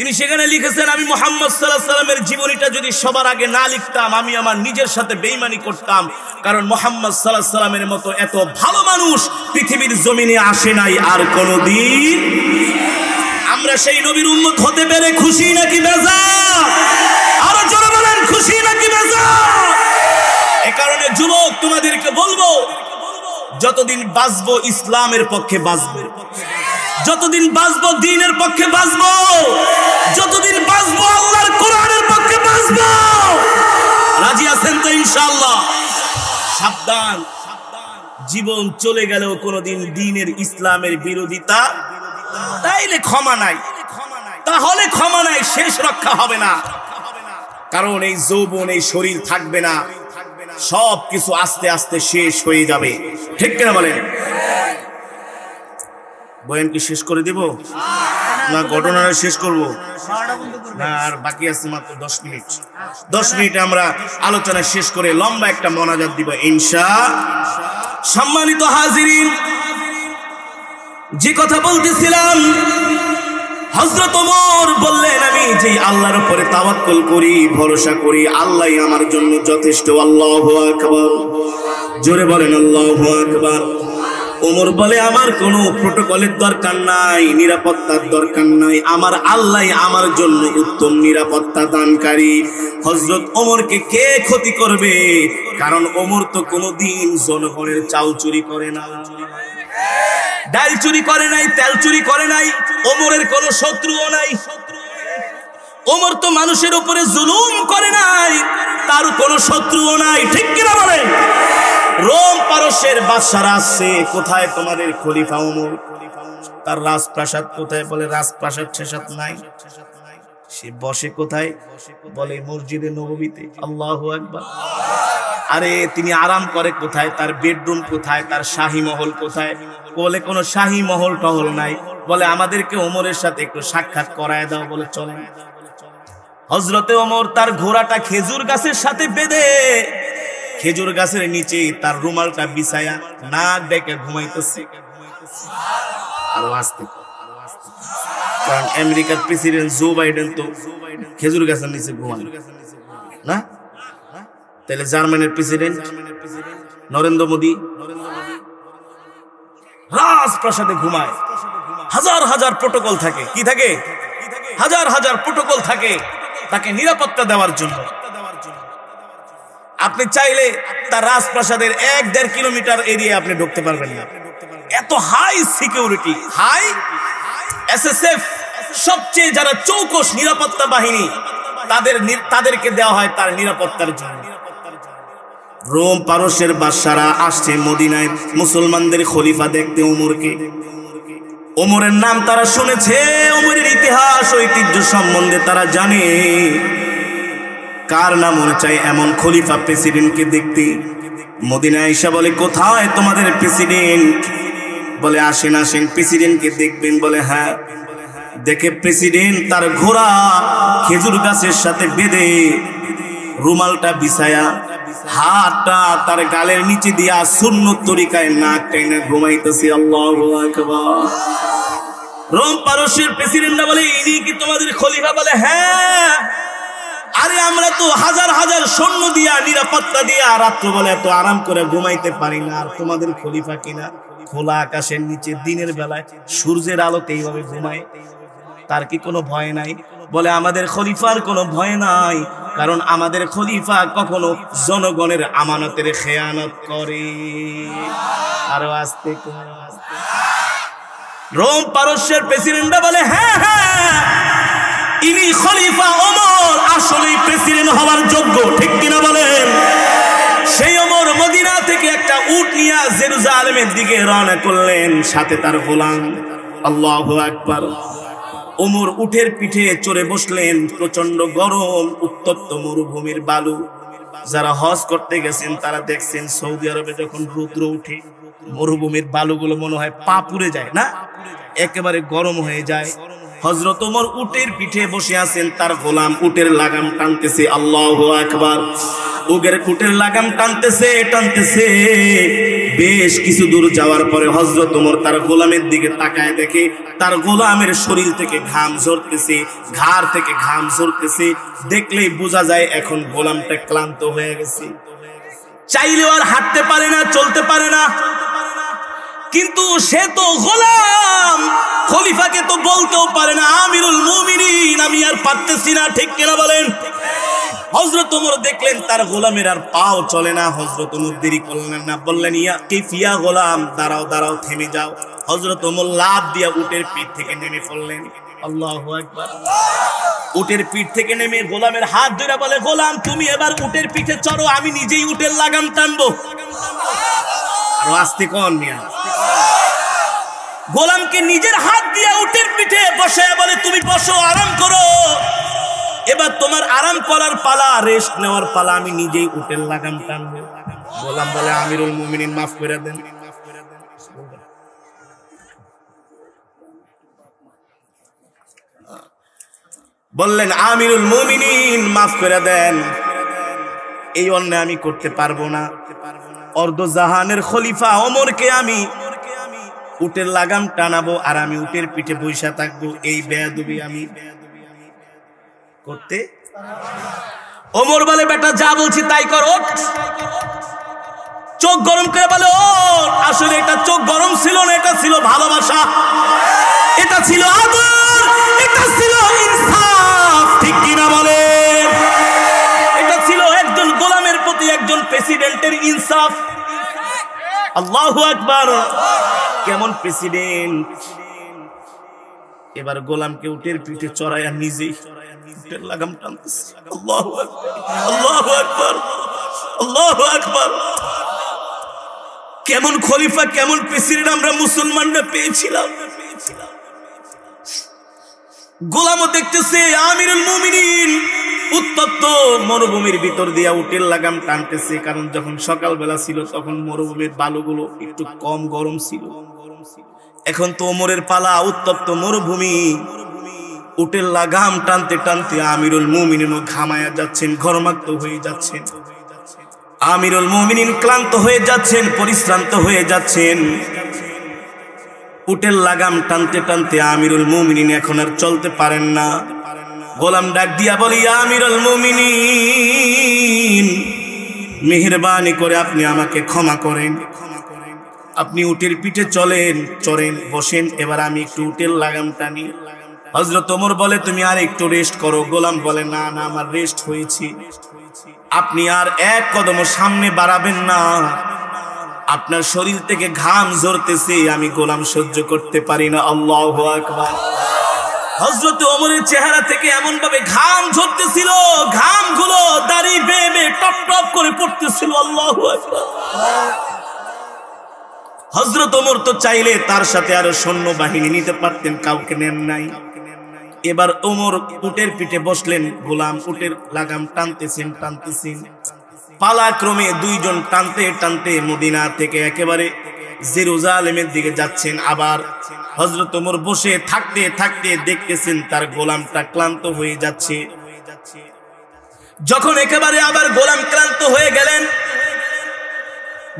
তিনি সেখানে লিখেছেন, আমি মুহাম্মদ সাল্লাল্লাহু আলাইহি সাল্লামের জীবনীটা যদি সবার আগে না লিখতাম, আমি আমার নিজের সাথে বেঈমানি করতাম, কারণ মুহাম্মদ সাল্লাল্লাহু আলাইহি সাল্লামের মতো এত ভালো মানুষ পৃথিবীর জমিনে আসে নাই আর কোনোদিন। আমরা সেই নবীর উম্মত হতে পেরে খুশি নাকি বেজার? আরো জোরে বলেন, খুশি নাকি বেজার? এ কারণে যুবক তোমাদেরকে বলবো, যতদিন বাঁচবো ইসলামের পক্ষে বাঁচবো। যতদিন বাঁচবো দ্বীনের পক্ষে বাঁচবো, যতদিন বাঁচবো আল্লাহর কোরআনের পক্ষে বাঁচবো। রাজি আছেন তো ইনশাআল্লাহ? সাবধান, জীবন চলে গেলেও কোনোদিন দ্বীনের ইসলামের বিরোধিতা, তাইলে ক্ষমা নাই, তাহলে ক্ষমা নাই, শেষ রক্ষা হবে না। কারণ এই যৌবন, এই শরীর থাকবে না, সব কিছু আস্তে আস্তে শেষ হয়ে যাবে। ঠিক কিনা বলেন? বয়ান কি শেষ করে দেব না ঘটনাটা শেষ করব না? আর বাকি আছে মাত্র 10 মিনিট। 10 মিনিটে আমরা আলোচনা শেষ করে লম্বা একটা মোনাজাত দিব ইনশাআল্লাহ। সম্মানিত হাজিরিন, যে কথা বলতেছিলাম, হযরত ওমর বললেন, আমি যে আল্লাহর উপরে তাওয়াক্কুল করি, ভরসা করি, আল্লাহই আমার জন্য যথেষ্ট। আল্লাহু আকবার, জোরে বলেন আল্লাহু আকবার। ওমর বলে, আমার কোনো প্রটোকলের দরকার নাই, নিরাপত্তার দরকার নাই, আমার আল্লাহই আমার জন্য উত্তম নিরাপত্তা দানকারী। হযরত ওমরকে কে ক্ষতি করবে? কারণ ওমর তো কোনোদিন জনগণের চাল চুরি করে না, ডাল চুরি করে নাই, তেল চুরি করে নাই। ওমরের কোনো শত্রুও নাই, ওমর তো মানুষের উপরে জুলুম করে নাই, তার কোনো শত্রুও নাই। ঠিক কিনা বলেন? রোম পারস্যের বাদশারা আসছে, কোথায় তোমাদের খলিফা ওমর, তার রাজপ্রাসাদ কোথায়? বলে রাজপ্রাসাদ শেষাত নাই। সে বসে কোথায়? বলে মসজিদে নববীতে। আল্লাহু আকবার। আরে তিনি আরাম করে কোথায়? তার বেডরুম কোথায়? তার শাহী মহল কোথায়? বলে কোনো শাহী মহল টহল নাই। বলে আমাদেরকে ওমরের সাথে একটু সাক্ষাৎ করায় দাও। বলে চলেন। হযরতে ওমর তার ঘোড়াটা খেজুর গাছের সাথে বেঁধে, খেজুর গাছের নিচে তার রুমালটা বিছায়া নাক ডেকে ঘুমাইতেছে। আরো আস্তে, কারণ আমেরিকার প্রেসিডেন্ট জো বাইডেন তো খেজুর গাছের নিচে ঘুমায় না। তাহলে জার্মানির প্রেসিডেন্ট নরেন্দ্র মোদী রাজপ্রাসাদে ঘুমায়। হাজার হাজার প্রটোকল থাকে, কি থাকে? হাজার হাজার প্রটোকল থাকে তাকে নিরাপত্তা দেওয়ার জন্য। আপনি চাইলে তার রাজপ্রাসাদের 1-1.5 কিলোমিটার এরিয়া আপনি ঢুকতে পারবেন না, এত হাই সিকিউরিটি, হাই এসএসএফ, সবচেয়ে যারা চৌকস নিরাপত্তা বাহিনী, তাদেরকে দেওয়া হয় তার নিরাপত্তার জন্য। রোম পারস্যের বাদশারা আসছে মদিনায় মুসলমানদের খলিফা দেখতে ওমরকে। ওমরের নাম তারা শুনেছে, ওমরের ইতিহাস ঐতিহ্য সম্বন্ধে তারা জানে। কার নাম মনে চাই এমন খলিফা প্রেসিডেন্টকে দেখতে মদিনায় এসে বলে, কোথায় তোমাদের প্রেসিডেন্ট? বলে আসেন আসেন, প্রেসিডেন্টকে দেখবেন। বলে হ্যাঁ। দেখে প্রেসিডেন্ট তার ঘোড়া খেজুর গাছের সাথে বেঁধে, রুমালটা বিছায়া, হাতটা তার গালের নিচে দিয়া সুন্নত তরিকায় নাক টেনে ঘুমাইতেছে। আল্লাহু আকবার। রোম পারস্যের প্রেসিডেন্টরা বলে, ইনি কি তোমাদের খলিফা? বলে হ্যাঁ। আরে আমরা তো হাজার হাজার সৈন্য দিয়া, নিরাপত্তা দিয়া রাত্রবেলা এত আরাম করে ঘুমাইতে পারি না, আর তোমাদের খলিফা কিনা খোলা আকাশের নিচে দিনের বেলায় সূর্যের আলোতে এইভাবে ঘুমায়, তার কি কোনো ভয় নাই? বলে আমাদের খলিফার কোনো ভয় নাই, কারণ আমাদের খলিফা কখনো জনগণের আমানতের খেয়ানত করে। আরো আস্তে। রোম পারস্যের প্রেসিডেন্টরা বলে হ্যাঁ হ্যাঁ, ইনি খলিফা ওমর, আসলেই প্রেসিডেন্ট হওয়ার যোগ্য। ঠিক কিনা বলেন? সেই ওমর মদিনা থেকে একটা উট নিয়ে জেরুজালেমের দিকে রওনা করলেন, সাথে তার গোলাম। আল্লাহু আকবার। ওমর উটের পিঠে চড়ে বসলেন। প্রচন্ড গরম, উত্তপ্ত মরুভূমির বালু। যারা হজ করতে গেছেন তারা দেখছেন, সৌদি আরবে যখন রৌদ্র উঠে মরুভূমির বালুগুলো মনে হয় পা পুড়ে যায় না, একেবারে গরম হয়ে যায়। হযরত ওমর উটের পিঠে বসে আছেন, তার গোলাম উটের লাগাম টানতেছে। আল্লাহু আকবার। উটের লাগাম টানতেছে টানতেছে, বেশ কিছু দূর যাওয়ার পরে হযরত ওমর তার গোলামের দিকে তাকায়, দেখে তার গোলামের শরীর থেকে ঘাম ঝরতেছে, ঘাড় থেকে ঘাম ঝরতেছে। দেখলেই বোঝা যায় এখন গোলামটা ক্লান্ত হয়ে গেছে, চাইলেও আর হাঁটতে পারে না, চলতে পারে না। কিন্তু সে তো গোলাম, খলিফাকে তো বলতেও পারে না আমিরুল মুমিনিন, আমি আর পারতেছি না। ঠিক কিনা বলেন? হযরত ওমর দেখলেন তার গোলামের আর পাও চলে না। হযরত ওমর দেরি করলেন না, বললেন ইয়া কিফিয়া গোলাম, দাঁড়াও দাঁড়াও, থেমে যাও। হযরত ওমর লাফ দিয়া উটের পিঠ থেকে নেমে পড়লেন। আল্লাহু আকবার। উটের পিঠ থেকে নেমে গোলামের হাত ধরে বলে, গোলাম তুমি এবার উটের পিঠে চড়ো, আমি নিজেই উটের লাগাম টানবো। আর আস্তে কোন মিয়া গোলামকে নিজের হাত দিয়া উটের পিঠে বসে বলে, তুমি বসো, আরাম করো, এবার তোমার আরাম করার পালা, রেস্ট নেওয়ার পালা, আমি নিজেই উটের লাগাম টানবো। গোলাম বলে, আমিরুল মুমিনিন মাফ করে দেন। বললেন, আমিরুল মুমিনিন মাফ করে দেন, এই অন্যায় আমি করতে পারবো না। অর্ধ জাহানের খলিফা ওমরকে আমি উটের লাগাম টানাবো আর আমি উটের পিঠে বৈশা থাকবো, এই বেয়াদবি আমি করতে। ওমর বলে, বেটা যা বলছি তাই কর। চোখ গরম করে বলে, ও আসলে এটা চোখ গরম ছিল না, এটা ছিল ভালোবাসা, এটা ছিল আদর, এটা ছিল ইনসাফ। ঠিক কিনা বলে? এটা ছিল একজন গোলামের প্রতি একজন প্রেসিডেন্টের ইনসাফ। আল্লাহু আকবার। কেমন প্রেসিডেন্ট! এবার গোলামকে উটের পিঠে চড়াইয়া নিজেই উটের লাগাম টানতেছে। আল্লাহু আকবার, আল্লাহু আকবার, আল্লাহু আকবার। কেমন খলিফা, কেমন প্রেসিডেন্ট আমরা মুসলমানরা পেয়েছিলাম। গোলামও দেখতেছে আমিরুল মুমিনিন উত্তপ্ত মরুভূমির ভিতর দিয়া উটের লাগাম টানতেছে, কারণ যখন সকালবেলা ছিল তখন মরুভূমির বালুগুলো একটু কম গরম ছিল। এখন তো ওমরের পালা, উত্তপ্ত মরুভূমি, উটের লাগাম টানতে টানতে আমিরুল মুমিনিন ঘামায়া যাচ্ছেন, ঘর্মাক্ত হয়ে যাচ্ছেন। আমিরুল মুমিনিন ক্লান্ত হয়ে যাচ্ছেন, পরিশ্রান্ত হয়ে যাচ্ছেন। উটের লাগাম টানতে টানতে আমিরুল মুমিনিন এখন আর চলতে পারেন না। গোলাম ডাক দিয়া বলি, আমিরুল মুমিনিন মেহেরবানি করে আপনি আমাকে ক্ষমা করেন, আপনি উটের পিঠে চলেন, চড়েন, বসেন, এবার আমি একটু উটের লাগাম টানি। হযরত ওমর বলে, তুমি আর একটু রেস্ট করো। গোলাম বলে, না না, আমার রেস্ট হয়েছে, আপনি আর এক কদমও সামনে বাড়াবেন না, আপনার শরীর থেকে ঘাম ঝরতেছে, আমি গোলাম সহ্য করতে পারি না। আল্লাহু আকবার। হযরত ওমরের চেহারা থেকে এমন ভাবে ঘাম ঝরতেছিল, ঘামগুলো দাড়ি বেয়ে বেয়ে টপ টপ করে পড়তেছিল। আল্লাহু আকবার। হযরত ওমর তো চাইলে তার সাথে আরো সৈন্য বাহিনী নিতে পারতেন, কাউকে নেন নাই। এবার ওমর উটের পিঠে বসলেন, গোলাম উটের লাগাম টানতেছেন টানতেছেন। পালাক্রমে দুইজন টানতে টানতে মদিনা থেকে একেবারে জেরুজালেমের দিকে যাচ্ছেন। আবার হযরত ওমর বসে থাকতে থাকতে দেখতেছেন তার গোলামটা ক্লান্ত হয়ে যাচ্ছে। যখন একেবারে আবার গোলাম ক্লান্ত হয়ে গেলেন,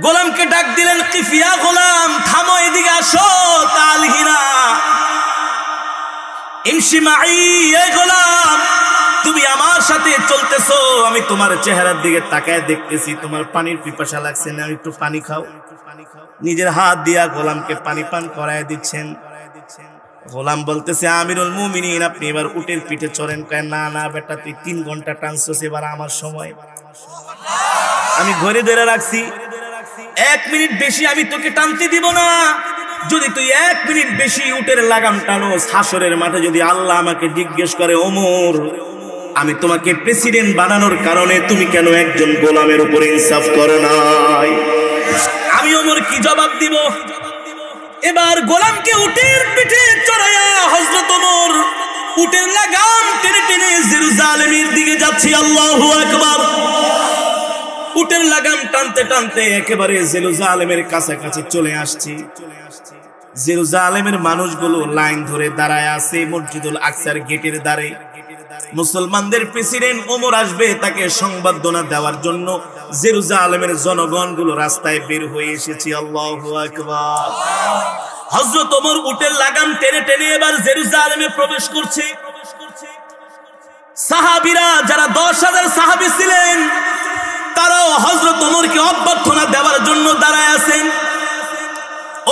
গোলামকে ডাক দিলেন, কিফিয়া গোলাম, থামো, এদিকে আসো। তালহিনা গোলাম, তুমি আমার সাথে চলতেছো, আমি তোমার চেহারার দিকে তাকায় দেখতেছি তোমার পানির পিপাসা লাগছে না, একটু পানি খাও। নিজের হাত দিয়া গোলামকে পানি পান করায় দিচ্ছেন। গোলাম বলতেছে, আমিরুল মুমিনিন আপনি এবার উটের পিঠে চড়েন। কয়, না না বেটা, তুই 3 ঘন্টা টানছস, এবার আমার সময়, আমি ঘরে ধরে রাখছি, 1 মিনিট বেশি আমি তোকে টানতে দিব না। যদি তুই 1 মিনিট বেশি উটের লাগাম টানোস, হাসরের মাঠে যদি আল্লাহ আমাকে জিজ্ঞেস করে, ওমর আমি তোমাকে প্রেসিডেন্ট বানানোর কারণে তুমি কেন একজন গোলামের উপরে ইনসাফ করো নাই, আমি ওমর কি জবাব দিব? এবার গোলামকে উটের পিঠে চড়াইয়া হযরত ওমর উটের লাগাম টেনে টেনে জেরুজালেমের দিকে যাচ্ছে। আল্লাহু আকবার। উটের লাগাম টানতে টানতে একেবারে জেরুজালেমের কাছাকাছি চলে আসছে। জেরুজালেমের মানুষগুলো লাইন ধরে দাঁড়ায় আছে মসজিদুল আকসার গেটের দ্বারে। মুসলমানদের প্রেসিডেন্ট ওমর আসবে, তাকে সংবর্ধনা দেওয়ার জন্য জেরুজালেমের জনগণগুলো রাস্তায় বের হয়ে এসেছে। আল্লাহু আকবার। হযরত ওমর উটের লাগাম টেনে টেনে এবার জেরুজালেমে প্রবেশ করছে। সাহাবীরা যারা 10,000 সাহাবী ছিলেন, তারাও হযরত ওমরকে অভ্যর্থনা দেওয়ার জন্য দাঁড়ায় আছেন।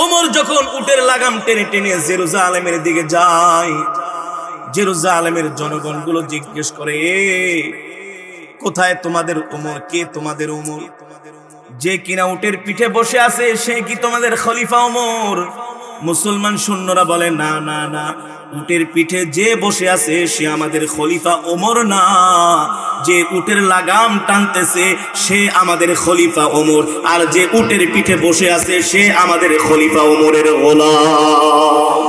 ওমর যখন উটের লাগাম টেনে টেনে জেরুজালেমের দিকে যায়, জেরুজালেমের জনগণগুলো জিজ্ঞেস করে, কোথায় তোমাদের ওমর? কে তোমাদের ওমর? যে কিনা উটের পিঠে বসে আছে সে কি তোমাদের খলিফা ওমর? মুসলমান সৈন্যরা বলে না না না, উটের পিঠে যে বসে আছে সে আমাদের খলিফা ওমর না, যে উটের লাগাম টানতেছে সে আমাদের খলিফা ওমর, আর যে উটের পিঠে বসে আছে সে আমাদের খলিফা ওমরের গোলাম।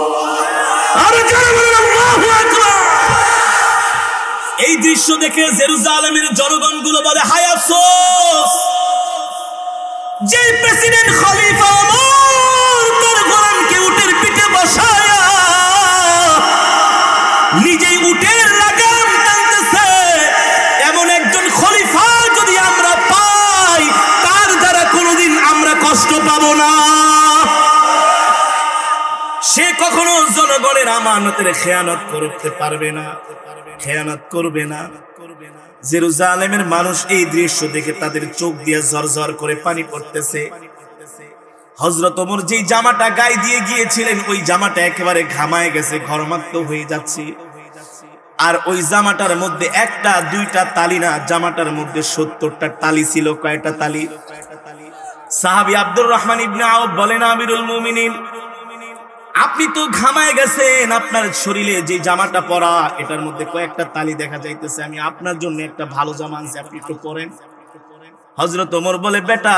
এই দৃশ্য দেখে জেরুজালেমের জনগণ গুলো বলে হায় আফসোস, যে প্রেসিডেন্ট খলিফা ওমর তার গোলামকে উটের পিঠে বসায় নিজেই উটের লাগাম টানতেছে, এমন একজন খলিফা যদি আমরা পাই তার দ্বারা কোনোদিন আমরা কষ্ট পাব না। সে কখনো জনগণের আমানতের খেয়ানত করতে পারবে না, খেয়ানত করবে না। জেরুজালেমের মানুষ এই দৃশ্য দেখে তাদের চোখ দিয়ে ঝরঝর করে পানি পড়তেছে। হযরত ওমর যেই জামাটা গায়ে দিয়ে গিয়েছিলেন ওই জামাটা একেবারে ঘামায় গেছে, ঘর্মাক্ত হয়ে যাচ্ছে। আর ওই জামাটার মধ্যে একটা দুইটা তালি না, জামাটার মধ্যে ৭০টা তালি ছিল। কয়টা তালি? সাহাবী আব্দুর রহমান ইবনে আওফ বলেন, আমিরুল মুমিনিন, আপনি তো ঘামায় গেছেন, আপনার শরীরে যে জামাটা পরা এটার মধ্যে কয়েকটা তালি দেখা যাইতেছে, আমি আপনার জন্য একটা ভালো জামা আনছি, আপনি একটু পরেন। হযরত ওমর বলে, বেটা,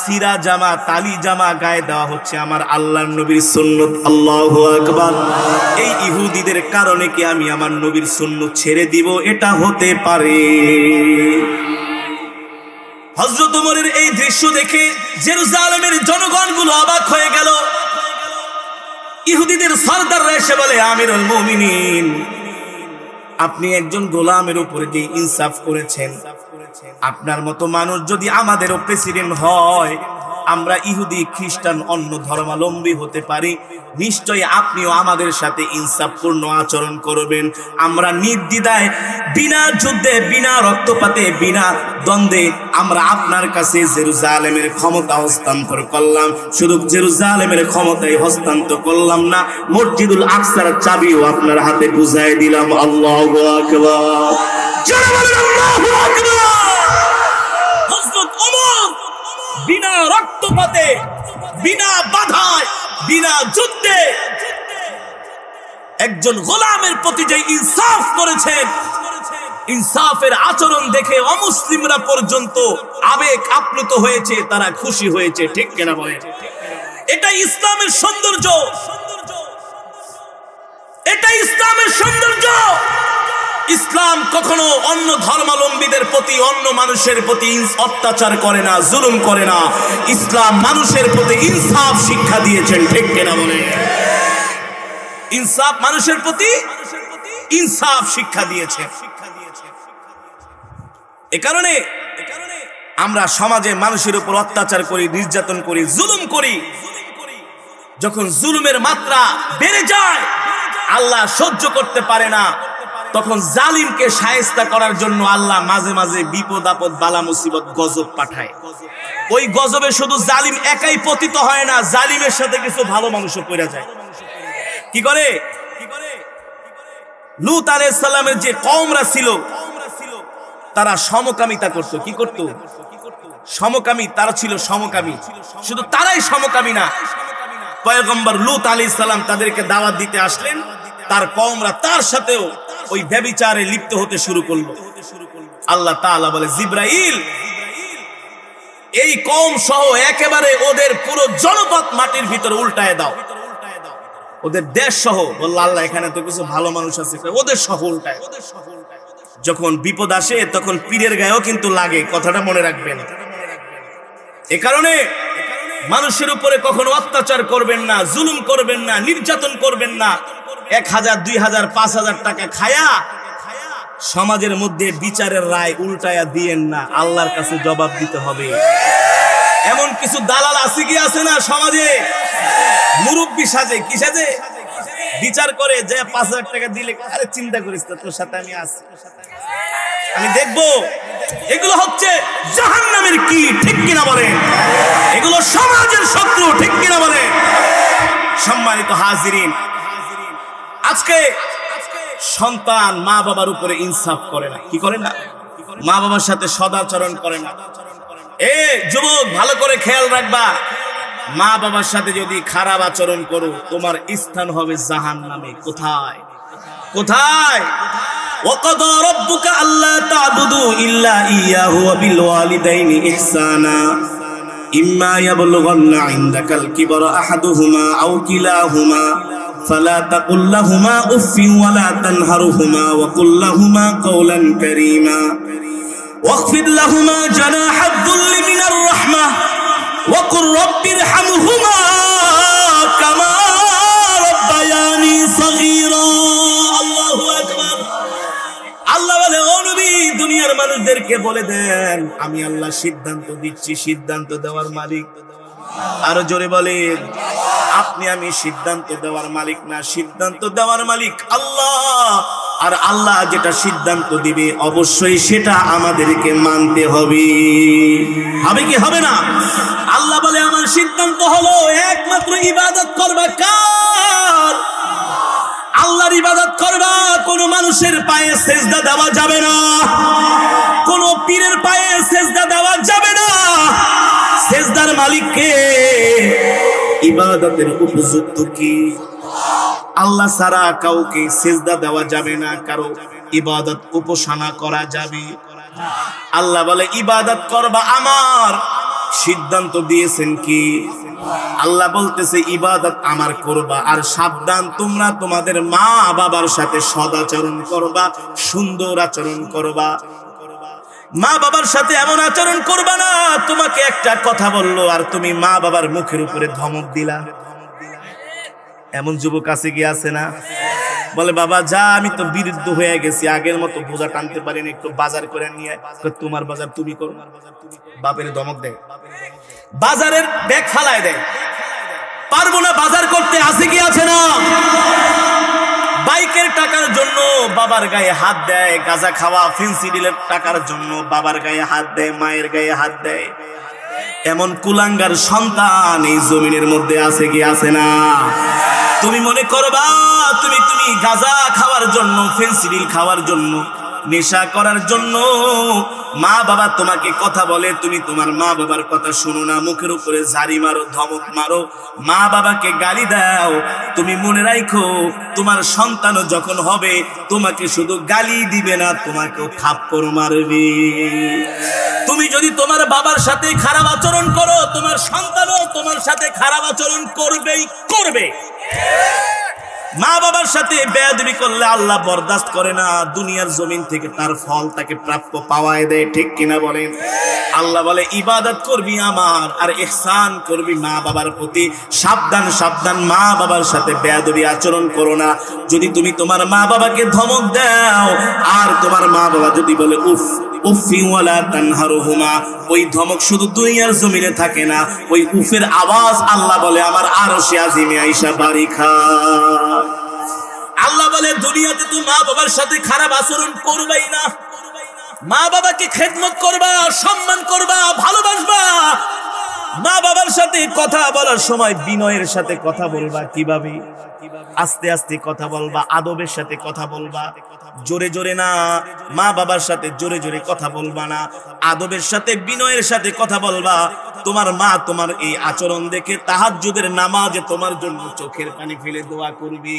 সিরা জামা তালি জামা গায়ে দেওয়া হচ্ছে আমার আল্লাহর নবীর সুন্নত। আল্লাহু আকবার। এই ইহুদিদের কারণে কি আমি আমার নবীর সুন্নত ছেড়ে দিব? এটা হতে পারে। হযরত ওমরের এই দৃশ্য দেখে জেরুজালেমের জনগণগুলো অবাক হয়ে গেল। ইহুদিদের সরদাররা এসে বলে, আমিরুল মুমিনিন, আপনি একজন গোলামের উপরে যে ইনসাফ করেছেন, আপনার মতো মানুষ যদি আমাদেরও প্রেসিডেন্ট হয়, আমরা ইহুদি খ্রিস্টান অন্য ধর্মাবলম্বী হতে পারি, নিশ্চয়ই আপনিও আমাদের সাথে ইনসাফপূর্ণ আচরণ করবেন। আমরা নির্দ্বিধায় বিনা যুদ্ধে বিনা রক্তপাতে বিনা দ্বন্দ্বে আমরা আপনার কাছে জেরুজালেমের ক্ষমতা হস্তান্তর করলাম। শুধু জেরুজালেমের ক্ষমতায় হস্তান্তর করলাম না, মসজিদুল আকসার চাবিও আপনার হাতে বুঝাই দিলাম। আল্লাহু আকবার। আল্লাহু আকবার। বিনা রক্তপাতে বিনা বাধায় বিনা যুদ্ধে একজন গোলামের প্রতি যে ইনসাফ করেছেন, ইনসাফের আচরণ দেখে অমুসলিমরা পর্যন্ত আবেগ আপ্লুত হয়েছে, তারা খুশি হয়েছে। ঠিক কিনা বলেন? এটা ইসলামের সৌন্দর্য, এটা ইসলামের সৌন্দর্য। ইসলাম কখনো অন্য ধর্মাবলম্বীদের প্রতি, অন্য মানুষের প্রতি অত্যাচার করে না, জুলুম করে না। ইসলাম মানুষের প্রতি ইনসাফ শিক্ষা দিয়েছেন। ঠিক কিনা বলে? ইনসাফ মানুষের প্রতি ইনসাফ শিক্ষা দিয়েছে। এ কারণে আমরা সমাজে মানুষের উপর অত্যাচার করি, নির্যাতন করি, জুলুম করি। যখন জুলুমের মাত্রা বেড়ে যায়, আল্লাহ সহ্য করতে পারে না, তখন জালিমকে শায়েস্তা করার জন্য আল্লাহ মাঝে মাঝে বিপদ আপদ বালা মুসিবত গজব পাঠায়। ওই গজবে শুধু জালিম একাই পতিত হয় না, জালিমের সাথে কিছু ভালো মানুষও পড়ে যায়। কি করে? লূত আলাইহিস সালামের যে কওমরা ছিল তারা সমকামিতা করত। কি করত? সমকামী। তারা ছিল সমকামী। শুধু তারাই সমকামী না, পয়গম্বর লূত আলাইহিস সালাম তাদেরকে দাওয়াত দিতে আসলেন, তার কওমরা তার সাথেও ওই ব্যভিচারে লিপ্ত হতে শুরু করলো। আল্লাহ তাআলা বলে, জিবরাইল এই কওম সহ একেবারে ওদের পুরো জনপদ মাটির ভিতরে উল্টায় দাও, ওদের দেশ সহ। বলল আল্লাহ, এখানে তো কিছু ভালো মানুষ আছে, ওদের সহ উল্টায়। যখন বিপদ আসে তখন পীরের গায়েও কিন্তু লাগে, কথাটা মনে রাখবেন। এ কারণে মানুষের উপরে কখনো অত্যাচার করবেন না, জুলুম করবেন না, নির্যাতন করবেন না। ১,০০০, ২,০০০, ৫,০০০ টাকা খায়া সমাজের মধ্যে বিচারের রায় উল্টায়া দিয়েন না, আল্লাহর কাছে জবাব দিতে হবে। এমন কিছু দালাল আছে কি আছে না সমাজে? মুরব্বি সাজে, কি সাজে? বিচার করে যে ৫,০০০ টাকা দিলে, আরে চিন্তা করিস না, তোর সাথে আমি আছি, আমি দেখবো। এগুলো হচ্ছে জাহান্নামের কি, ঠিক কিনা বলেন? এগুলো সমাজের শত্রু, ঠিক কিনা বলেন? সম্মানিত হাজিরিন, আজকে সন্তান মা বাবার উপরে ইনসাফ করে না। কি করে না? মা বাবার সাথে সদাচরণ করে না। এ যুবক, ভালো করে খেয়াল রাখবা, মা বাবার সাথে যদি খারাপ আচরণ করো তোমার স্থান হবে জাহান্নামে। কোথায় কোথায়? وَقَضَى رَبُّكَ أَلَّا تَعْبُدُوا إِلَّا إِيَّاهُ وَبِالْوَالِدَيْنِ إِحْسَانًا إِمَّا يَبْلُغَنَّ عِندَكَ الْكِبَرَ أَحَدُهُمَا أَوْ كِلَاهُمَا فَلَا تَقُل لَّهُمَا أُفٍّ وَلَا تَنْهَرْهُمَا وَقُل لَّهُمَا قَوْلًا كَرِيمًا وَاخْفِضْ لَهُمَا جَنَاحَ الذُّلِّ مِنَ الرَّحْمَةِ وَقُل رَّبِّ ارْحَمْهُمَا كَمَا رَبَّيَانِي صَغِيرًا اللَّهُ أَكْبَرُ আল্লাহ বলে ও নবী দুনিয়ার মানুষদেরকে বলে দেন আমি আল্লাহ সিদ্ধান্ত দিচ্ছি, সিদ্ধান্ত দেওয়ার মালিক আরো জোরে বলেন আপনি। আমি সিদ্ধান্ত দেওয়ার মালিক না, সিদ্ধান্ত দেওয়ার মালিক আল্লাহ। আর আল্লাহ যেটা সিদ্ধান্ত দিবে অবশ্যই সেটা আমাদেরকে মানতে হবে, হবে কি হবে না? আল্লাহ বলে আমার সিদ্ধান্ত হলো একমাত্র ইবাদত করবা কার? আল্লাহর ইবাদত করবা। কোন মানুষের পায়ে সেজদা দেওয়া যাবে না, কোন পীরের পায়ে সেজদা দেওয়া যাবে না। সেজদার মালিককে ইবাদতের উপযুক্ত কি আল্লাহ ছাড়া কাউকে সেজদা দেওয়া যাবে না, কারো ইবাদত উপাসনা করা যাবে। আল্লাহ বলে ইবাদত করবা আমার, সিদ্ধান্ত দিয়েছেন কি? আল্লাহ বলতেছে ইবাদত আমার করবা। আর সাবধান, তোমরা তোমাদের মা বাবার সাথে সদাচরণ করবা, সুন্দর আচরণ করবা। মা বাবার সাথে এমন আচরণ করবা না তোমাকে একটা কথা বললো আর তুমি মা বাবার মুখের উপরে ধমক দিলা। এমন যুবক আছে কি আছে না? বলে বাবা যা আমি তো বিরুদ্ধ হয়ে গেছি, আগের মতো বোঝা টানতে পারিনি, একটু বাজার করে নিয়ে তোমার বাজার তুমি করো। বাপের ধমক দেয়, বাজারের ব্যাগ ফালায় দেয়, পারবো না বাজার করতে। আছে কি আছে না? বাইকের টাকার জন্য বাবার গায়ে হাত দেয়, গাঁজা খাওয়া ফেন্সিডিলের টাকার জন্য বাবার গায়ে হাত দেয়, মায়ের গায়ে হাত দেয়। এমন কুলাঙ্গার সন্তান এই জমিনের মধ্যে আছে কি আছে না? তুমি মনে করবা তুমি তুমি গাঁজা খাওয়ার জন্য, ফেন্সিডিল খাওয়ার জন্য, নেশা করার জন্য মা বাবা তোমাকে কথা বলে, তুমি তোমার মা বাবার কথা শুনো না, মুখের উপরে ঝাড়ি মারো, ধমক মারো, মা বাবাকে গালি দাও। তুমি মনে রাখো তোমার সন্তান যখন হবে তোমাকে শুধু গালি দিবে না, তোমাকেও থাপ্পড় মারবে। তুমি যদি তোমার বাবার সাথে খারাপ আচরণ করো তোমার সন্তানও তোমার সাথে খারাপ আচরণ করবেই করবে। মা বাবার সাথে বেয়াদবি করলে আল্লাহ বরদাস্ত করে না, দুনিয়ার জমিন থেকে তার ফল তাকে প্রাপ্য পাওয়ায় দেয়। ঠিক কিনা বলেন? আল্লাহ বলে ইবাদত করবি আমার আর ইহসান করবি মা বাবার প্রতি। সাবধান সাবধান, মা বাবার সাথে বেয়াদবি আচরণ করো না। যদি তুমি তোমার মা বাবাকে ধমক দাও আর তোমার মা বাবা যদি বলে উফ উফিওয়ালা তানহারুহুমা, ওই ধমক শুধু দুনিয়ার জমিনে থাকে না, ওই উফের আওয়াজ আল্লাহ বলে আমার আরশে আজিমে আয়েশা বাড়ি খায়। আল্লাহ বলে দুনিয়াতে তুমি মা বাবার সাথে খারাপ আচরণ করবাই না, মা বাবাকে খেদমত করবা, সম্মান করবা, ভালোবাসবা। মা বাবার সাথে কথা বলার সময় বিনয়ের সাথে কথা বলবা। কিভাবে? আস্তে আস্তে কথা বলবা, আদবের সাথে কথা বলবা, জোরে জোরে না। মা বাবার সাথে জোরে জোরে কথা বলবা না, আদবের সাথে বিনয়ের সাথে কথা বলবা। তোমার মা তোমার এই আচরণ দেখে তাহাজ্জুদের নামাজে তোমার জন্য চোখের পানি ফেলে দোয়া করবে।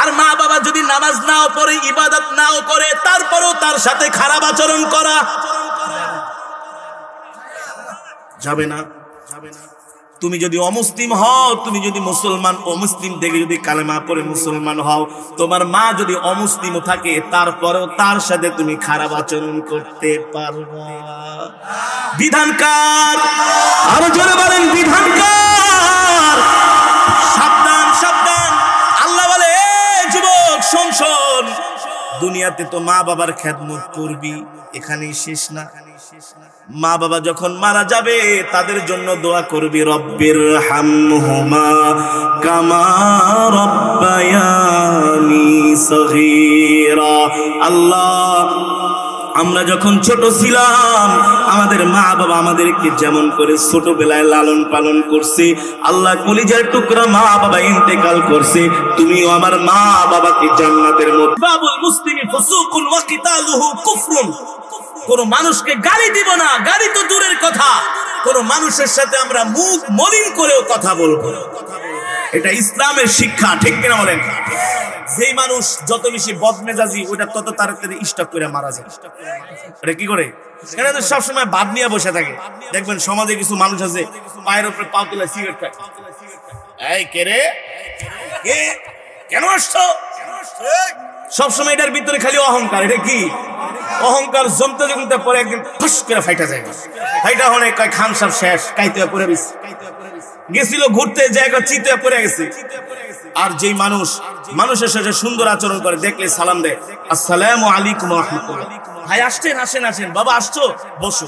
আর মা বাবা যদি নামাজ নাও পড়ে, ইবাদত নাও করে, তারপরেও তার সাথে খারাপ আচরণ করা যাবে না। তুমি যদি অমুসলিম হও, তুমি যদি মুসলমান অমুসলিম থেকে যদি কালেমা পড়ে মুসলমান হও, তোমার মা যদি অমুসলিম থাকে তারপরেও তার সাথে তুমি খারাপ আচরণ করতে পারবা। বিধানকার আরো জোরে বলেন বিধানকার। সাবধান সাবধান, আল্লাহ বলে যুবক শোন শোন, দুনিয়াতে তো মা বাবার খেদমত করবি, এখানেই শেষ না। মা বাবা যখন মারা যাবে তাদের জন্য দোয়া করবি, রব্বির হামহুমা কামা রব্বায়ানি সগীরা। আল্লাহ আমরা যখন ছোট ছিলাম আমাদের মা বাবা আমাদেরকে যেমন করে ছোটবেলায় লালন পালন করছে, আল্লাহ কলিজার টুকরা মা বাবা ইন্তেকাল করছে, তুমিও আমার মা বাবাকে জান্নাতের মধ্যে। বাবুল মুসলিমি ফুসুকুন ওয়া কিতালুহু কুফরুন। কোন মানুষকে গালি দিব না, গালি তো দূরের কথা, কোনো মানুষের সাথে আমরা মুখ মলিন করেও কথা বলবো। এটা ইসলামের শিক্ষা, ঠিক কিনা বলেন? যেই মানুষ যত বেশি বদমেজাজি ওটা তত তাড়াতাড়ি স্টক করে মারা যায়। এটা কি করে? এরা তো সবসময় বাদ নিয়ে বসে থাকে। দেখবেন সমাজে কিছু মানুষ আছে পায়ের উপরে পা তুলে সিগারেট খায়। এই কে রে, কে কেন আসছো? সবসময় এটার ভিতরে খালি অহংকার। এটা কি অহংকার? জমতে জমতে পরে একদিন ফুস করে ফাইটা যায়। ফাইটা হলে কয় খান সব শেষ, কাইতে পড়ে গেছে, গেছিল ঘুরতে জায়গা চিতে পড়ে গেছে। আর যেই মানুষ মানুষের সাথে সুন্দর আচরণ করে, দেখলে সালাম দেয়, আসসালামু আলাইকুম ওয়া রাহমাতুল্লাহ, ভাই আসছেন, আসেন আসেন, বাবা আসছো, বসো।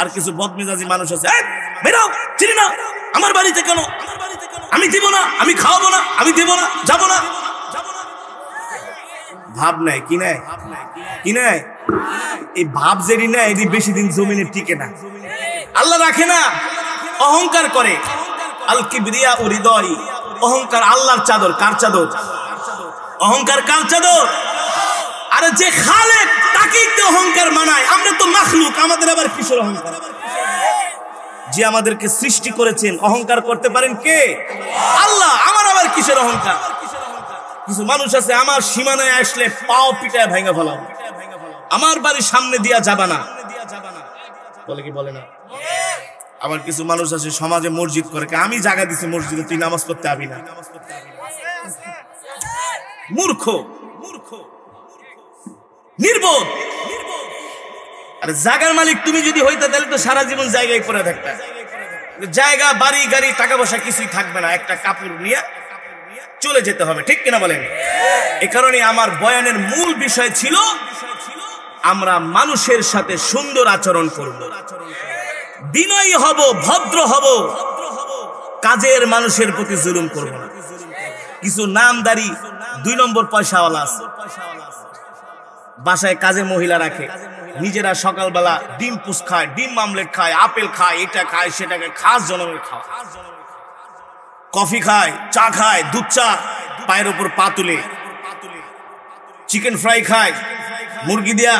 আর কিছু বদমেজাজি মানুষ আছে, বেরো, চিনি না, আমার বাড়িতে কেন, আমি দিব না, আমি খাওয়াবো না, আমি দেব না, যাব না। ভাব নাই, কি নাই, কি নাই? এই ভাব যেটি নাই এটি বেশি দিন জমিনে টিকে না, আল্লাহ রাখে না। অহংকার করে, আল কিবরিয়া ও হৃদয়, অহংকার আল্লাহর চাদর। কার চাদর? অহংকার কার চাদর? আরে যে খালেক তাকেই তো অহংকার মানায়। আমরা তো মাখলুক, আমাদের আবার কিসের অহংকার? যে আমাদেরকে সৃষ্টি করেছেন, অহংকার করতে পারেন কে? আল্লাহ। আমার আবার কিসের অহংকার? কিছু মানুষ আছে আমার সীমানায় আসলে পাও পিটায় ভেঙে ফেলাও, আমার বাড়ির সামনে দিয়া যাবা না, বলে কি বলে না? আবার কিছু মানুষ আছে সমাজে মসজিদ করে, আমি জায়গা দিছি মসজিদে, তুই নামাজ পড়তে আবি না। মূর্খ, নির্বোধ। আর জায়গার মালিক তুমি যদি হইতে তাহলে তো সারা জীবন জায়গায় পড়ে থাকতে। জায়গা, বাড়ি, গাড়ি, টাকা পয়সা কিছুই থাকবে না, একটা কাপড় নিয়ে চলে যেতে হবে, ঠিক কিনা বলেন? এ কারণে আমার বয়ানের মূল বিষয় ছিল আমরা মানুষের সাথে সুন্দর আচরণ করব, বিনয়ী হব, ভদ্র হব, কাজের মানুষের প্রতি জুলুম করব না। কিছু নামদারি ২ নম্বর পয়সাওয়ালা আছে, বাসায় কাজের মহিলা রাখে, নিজেরা সকালবেলা ডিম পুষ খায়, ডিম আমলেট খায়, আপেল খায়, এটা খায়, সেটাকে খাস জনমের খাওয়া, কফি খায়, চা খায়, দুধ চা, পায়ের উপর পা তুলে, চিকেন ফ্রাই খায়, মুরগি দিয়া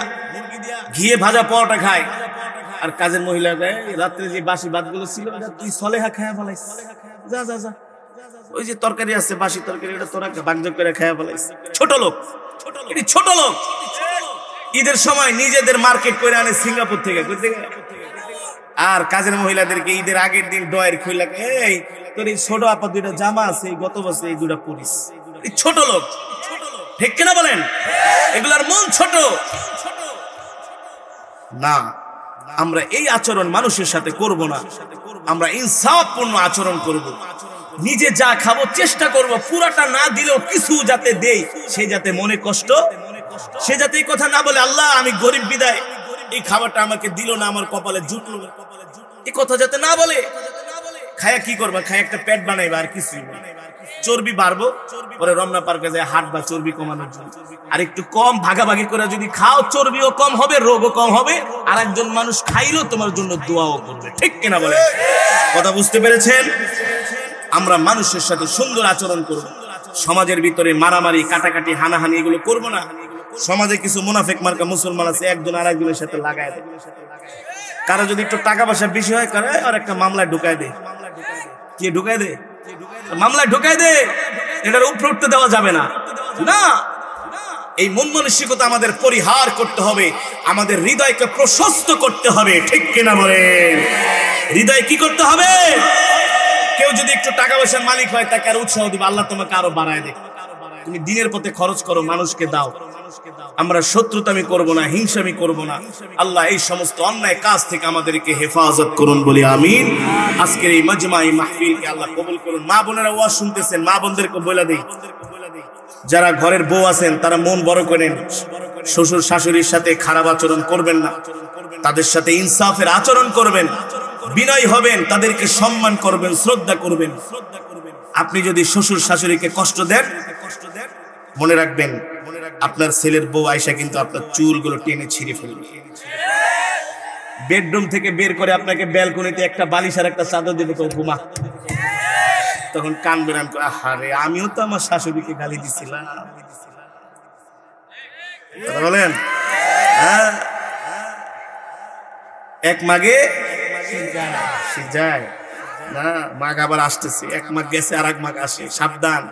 ঘিয়ে ভাজা পরোটা খায়। আর কাজের মহিলা গায়ে রাত্রে যে বাসি ভাতগুলো ছিল তুই সলেহা খায়া ফেলাইস, যা যা যা, ওই যে তরকারি আছে বাসি তরকারি ওটা তোরা ভাগযোগ করে খায়া ফেলাইস। ছোট লোক, এটি ছোট লোক। ঈদের সময় নিজেদের মার্কেট করে আনে সিঙ্গাপুর থেকে, আর কাজের মহিলাদেরকে ঈদের আগের দিন ডয়ের খোলা, এই তোর এই ছোট আপা 2টা জামা আছে, এই গত বছর এই 2টা পরিস। এই ছোট লোক, ঠিক কিনা বলেন? এগুলার মন ছোট না। আমরা এই আচরণ মানুষের সাথে করব না, আমরা ইনসাফপূর্ণ আচরণ করব। নিজে যা খাবো চেষ্টা করব পুরাটা না দিলেও কিছু যাতে দেই, সে যাতে মনে কষ্ট, সে যাতে এই কথা না বলে আল্লাহ আমি গরিব বিদায় এই খাবারটা আমাকে দিল না, আমার কপালে জুটলো, এই কথা যাতে না বলে। খায়া কি করবা? খায়া একটা পেট বানাইবা, আর কিছুই না। চর্বি বাড়বো, পরে রমনা পার্কে যায় হাঁটবা চর্বি কমানোর জন্য। আর একটু কম ভাগাভাগি করে যদি খাও চর্বিও কম হবে, রোগও কম হবে, আর একজন মানুষ খাইলো তোমার জন্য দোয়াও করবে, ঠিক কিনা বলে? কথা বুঝতে পেরেছেন? আমরা মানুষের সাথে সুন্দর আচরণ করব, সমাজের ভিতরে মারামারি, কাটাকাটি, হানাহানি এগুলো করবো না। সমাজে কিছু মুনাফিক মার্কা মুসলমান আছে, একজন আর একজনের সাথে লাগায় দেয়। কারো যদি একটু টাকা পয়সা বেশি হয় কারো, আর একটা মামলায় ঢুকায় দেয়। কে ঢুকায় দেয়? মামলায় ঢুকায় দেয়। এটার উপরে উঠতে দেওয়া যাবে না। না, এই মন মানসিকতা আমাদের পরিহার করতে হবে, আমাদের হৃদয়কে প্রশস্ত করতে হবে, ঠিক কিনা বলেন? হৃদয় কি করতে হবে? কেউ যদি একটু টাকা পয়সার মালিক হয় তাকে আর উৎসাহ দিবে, আল্লাহ তোমাকে আরো বাড়ায় দেয়, তুমি দিনের পথে খরচ করো, মানুষকে দাও। আমরা শত্রুতামি করব না, হিংসামি করব না। আল্লাহ এই সমস্ত অন্যায় কাজ থেকে আমাদেরকে হেফাজত করুন বলি আমিন। আজকের এই মাজমা, এই মাহফিলকে আল্লাহ কবুল করুন। মা বোনেরা ওয়াজ শুনতেছেন, মা বোনদেরকে বলে দেই, যারা ঘরের বউ আছেন তারা মন বড় করেন, শ্বশুর শাশুড়ির সাথে খারাপ আচরণ করবেন না, তাদের সাথে ইনসাফের আচরণ করবেন, বিনয় হবেন, তাদেরকে সম্মান করবেন, শ্রদ্ধা করবেন। আপনি যদি শ্বশুর শাশুড়িকে কষ্ট দেন, মনে রাখবেন আপনার ছেলের বউ আয়শা কিন্তু আপনার চুলগুলো টেনে ছিঁড়ে ফেলবে, বেডরুম থেকে বের করে আপনাকে ব্যালকনিতে একটা বালিশ আর একটা চাদর দিয়ে তো ঘুমা, তখন কানবেন, আহারে আমিও তো আমার শাশুড়িকে গালি দিছিলাম। বলেন, হ্যাঁ, এক মাগে সিজায় না মাগ আবার আসতেছে, এক মাগ গেছে আর এক মাগ আসে। সাবধান।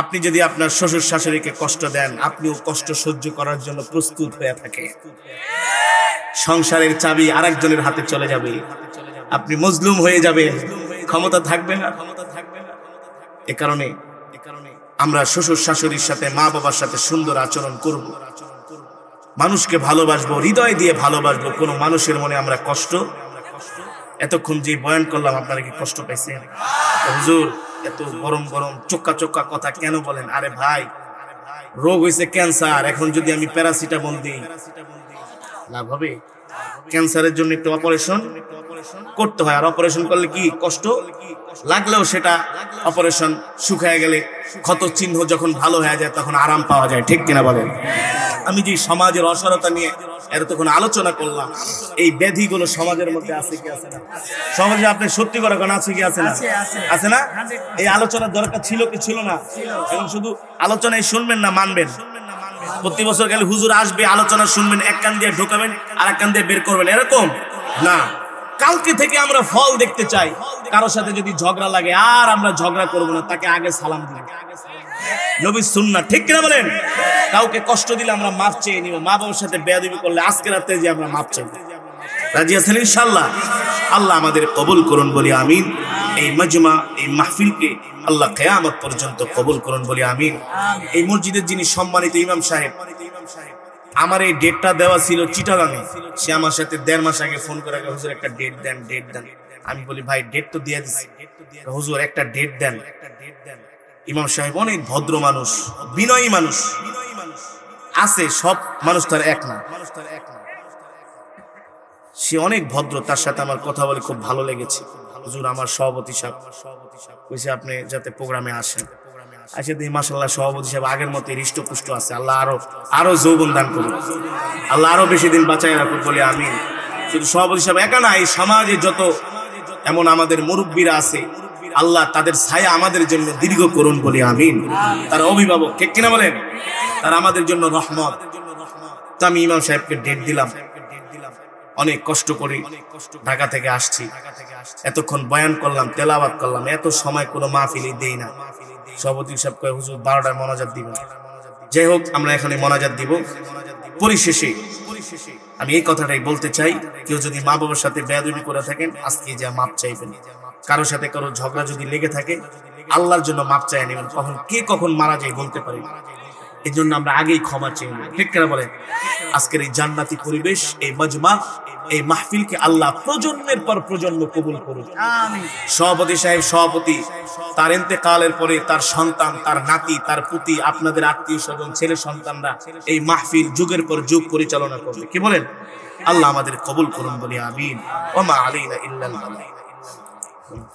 আপনি যদি আপনার শ্বশুর শাশুড়িকে কষ্ট দেন, আপনিও কষ্ট সহ্য করার জন্য প্রস্তুত হয়ে থাকে। সংসারের চাবি আরেকজনের হাতে চলে যাবে, আপনি মজলুম হয়ে যাবেন, ক্ষমতা থাকবে না। এ কারণে আমরা শ্বশুর শাশুড়ির সাথে, মা বাবার সাথে সুন্দর আচরণ করব, মানুষকে ভালোবাসবো, হৃদয় দিয়ে ভালোবাসবো। কোনো মানুষের মনে আমরা কষ্ট, এতক্ষণ যে বয়ান করলাম আপনারা কি কষ্ট পাইছেন? হুজুর এত গরম গরম চোক্কা চোক্কা কথা কেন বলেন? আরে ভাই, রোগ হয়েছে ক্যান্সার, এখন যদি আমি প্যারাসিটামল দিই লাভ হবে? ক্যান্সারের জন্য একটু অপারেশন করতে হয়, আর অপারেশন করলে কি কষ্ট লাগলেও সেটা অপারেশন শুকায় গেলে ক্ষত চিহ্ন যখন ভালো হয়ে যায় তখন আরাম পাওয়া যায়, ঠিক কিনা বলেন? আমি যে সমাজের অসারতা নিয়ে এরা তখন আলোচনা করলাম, এই ব্যাধিগুলো সমাজের মধ্যে আছে কি আছে না? সমাজে আপনি সত্যি করে কোন আছে কি আছে না? আছে না? এই আলোচনার দরকার ছিল কি ছিল না? এখন শুধু আলোচনায় শুনবেন না, মানবেন। প্রতি বছর গেলে হুজুর আসবে, আলোচনা শুনবেন, এক কান দিয়ে ঢোকাবেন আর এক কান দিয়ে বের করবেন, এরকম না। কালকে থেকে আমরা ফল দেখতে চাই। কারোর সাথে যদি ঝগড়া লাগে, আর আমরা ঝগড়া করবো না, তাকে আগে সালাম দিলাম, নবীর সুন্নাহ, ঠিক কিনা বলেন? কাউকে কষ্ট দিলে আমরা মাপ চেয়ে নিব। মা বাবার সাথে বেয়াদবি করলে আজকে রাতে যে আমরা মাপ চাই, রাজি আছেন ইনশাআল্লাহ? আল্লাহ আমাদের কবুল করুন বলি আমিন। এই মজমা, এই মাহফিলকে আল্লাহ কিয়ামত পর্যন্ত কবুল করুন বলি আমিন। এই মসজিদের যিনি সম্মানিত ইমাম সাহেব, আমার এই ডেটটা দেওয়া ছিল চিটাগাঙে, সে আমার সাথে 1.5 মাস আগে ফোন করে হুজুর একটা ডেট দেন, ডেট দেন। আমি বলি ভাই ডেট তো দিয়ে দিচ্ছি, হুজুর একটা ডেট দেন। ইমাম সাহেব অনেক ভদ্র মানুষ, বিনয়ী মানুষ আছে, সব মানুষ তার এক না, সে অনেক ভদ্র। তার সাথে আমার কথা বলে খুব ভালো লেগেছে। হুজুর আমার সভাপতি সাহেব কইছে আপনি যাতে প্রোগ্রামে আসেন, আসে দিই মাশাআল্লাহ সভাপতি সাহেব আগের মতো হৃষ্টপুষ্ট আছে। আল্লাহ আরো যৌবন দান করুন, আল্লাহ আরো বেশি দিন বাঁচায় রাখুন বলে আমিন। শুধু সভাপতি সাহেব একা না, এই সমাজে যত এমন আমাদের মুরব্বীরা আছে, আল্লাহ তাদের ছায়া আমাদের জন্য দীর্ঘ করুন বলে আমিন। তারা অভিভাবক, ঠিক কিনা বলেন? তারা আমাদের জন্য রহমত। তো আমি ইমাম সাহেবকে ডেট দিলাম, অনেক কষ্ট করে ঢাকা থেকে আসছি, এতক্ষণ বয়ান করলাম, তেলাওয়াত করলাম, এত সময় কোনো মাহফিলে দেই না। সভাপতি সাহেব কয় হুজুর 12টায় মোনাজাত দিব। যাই হোক, আমরা এখানে মোনাজাত দিব। পরিশেষে আমি এই কথাটাই বলতে চাই, কেউ যদি মা বাবার সাথে বেয়াদবি করে থাকেন, আজকে যা মাপ চাইবেন। কারোর সাথে কারো ঝগড়া যদি লেগে থাকে, আল্লাহর জন্য মাপ চাই নেবেন। কখন কে কখন মারা যায় বলতে পারি, এই জন্য আমরা আগেই ক্ষমা চাই নেব, ঠিক কিনা বলেন? আজকের এই জান্নাতি পরিবেশ, এই মজমা, এই মাহফিলকে আল্লাহ প্রজন্মের পর প্রজন্ম কবুল করুন। সভাপতি সাহেব সভাপতি, তার ইন্তেকালের পরে তার সন্তান, তার নাতি, তার পুতি, আপনাদের আত্মীয় স্বজন, ছেলে সন্তানরা এই মাহফিল যুগের পর যুগ পরিচালনা করবে, কি বলেন? আল্লাহ আমাদের কবুল করুন বলি আমিন। ওয়া মা আলাইনা ইল্লাল বালাগ।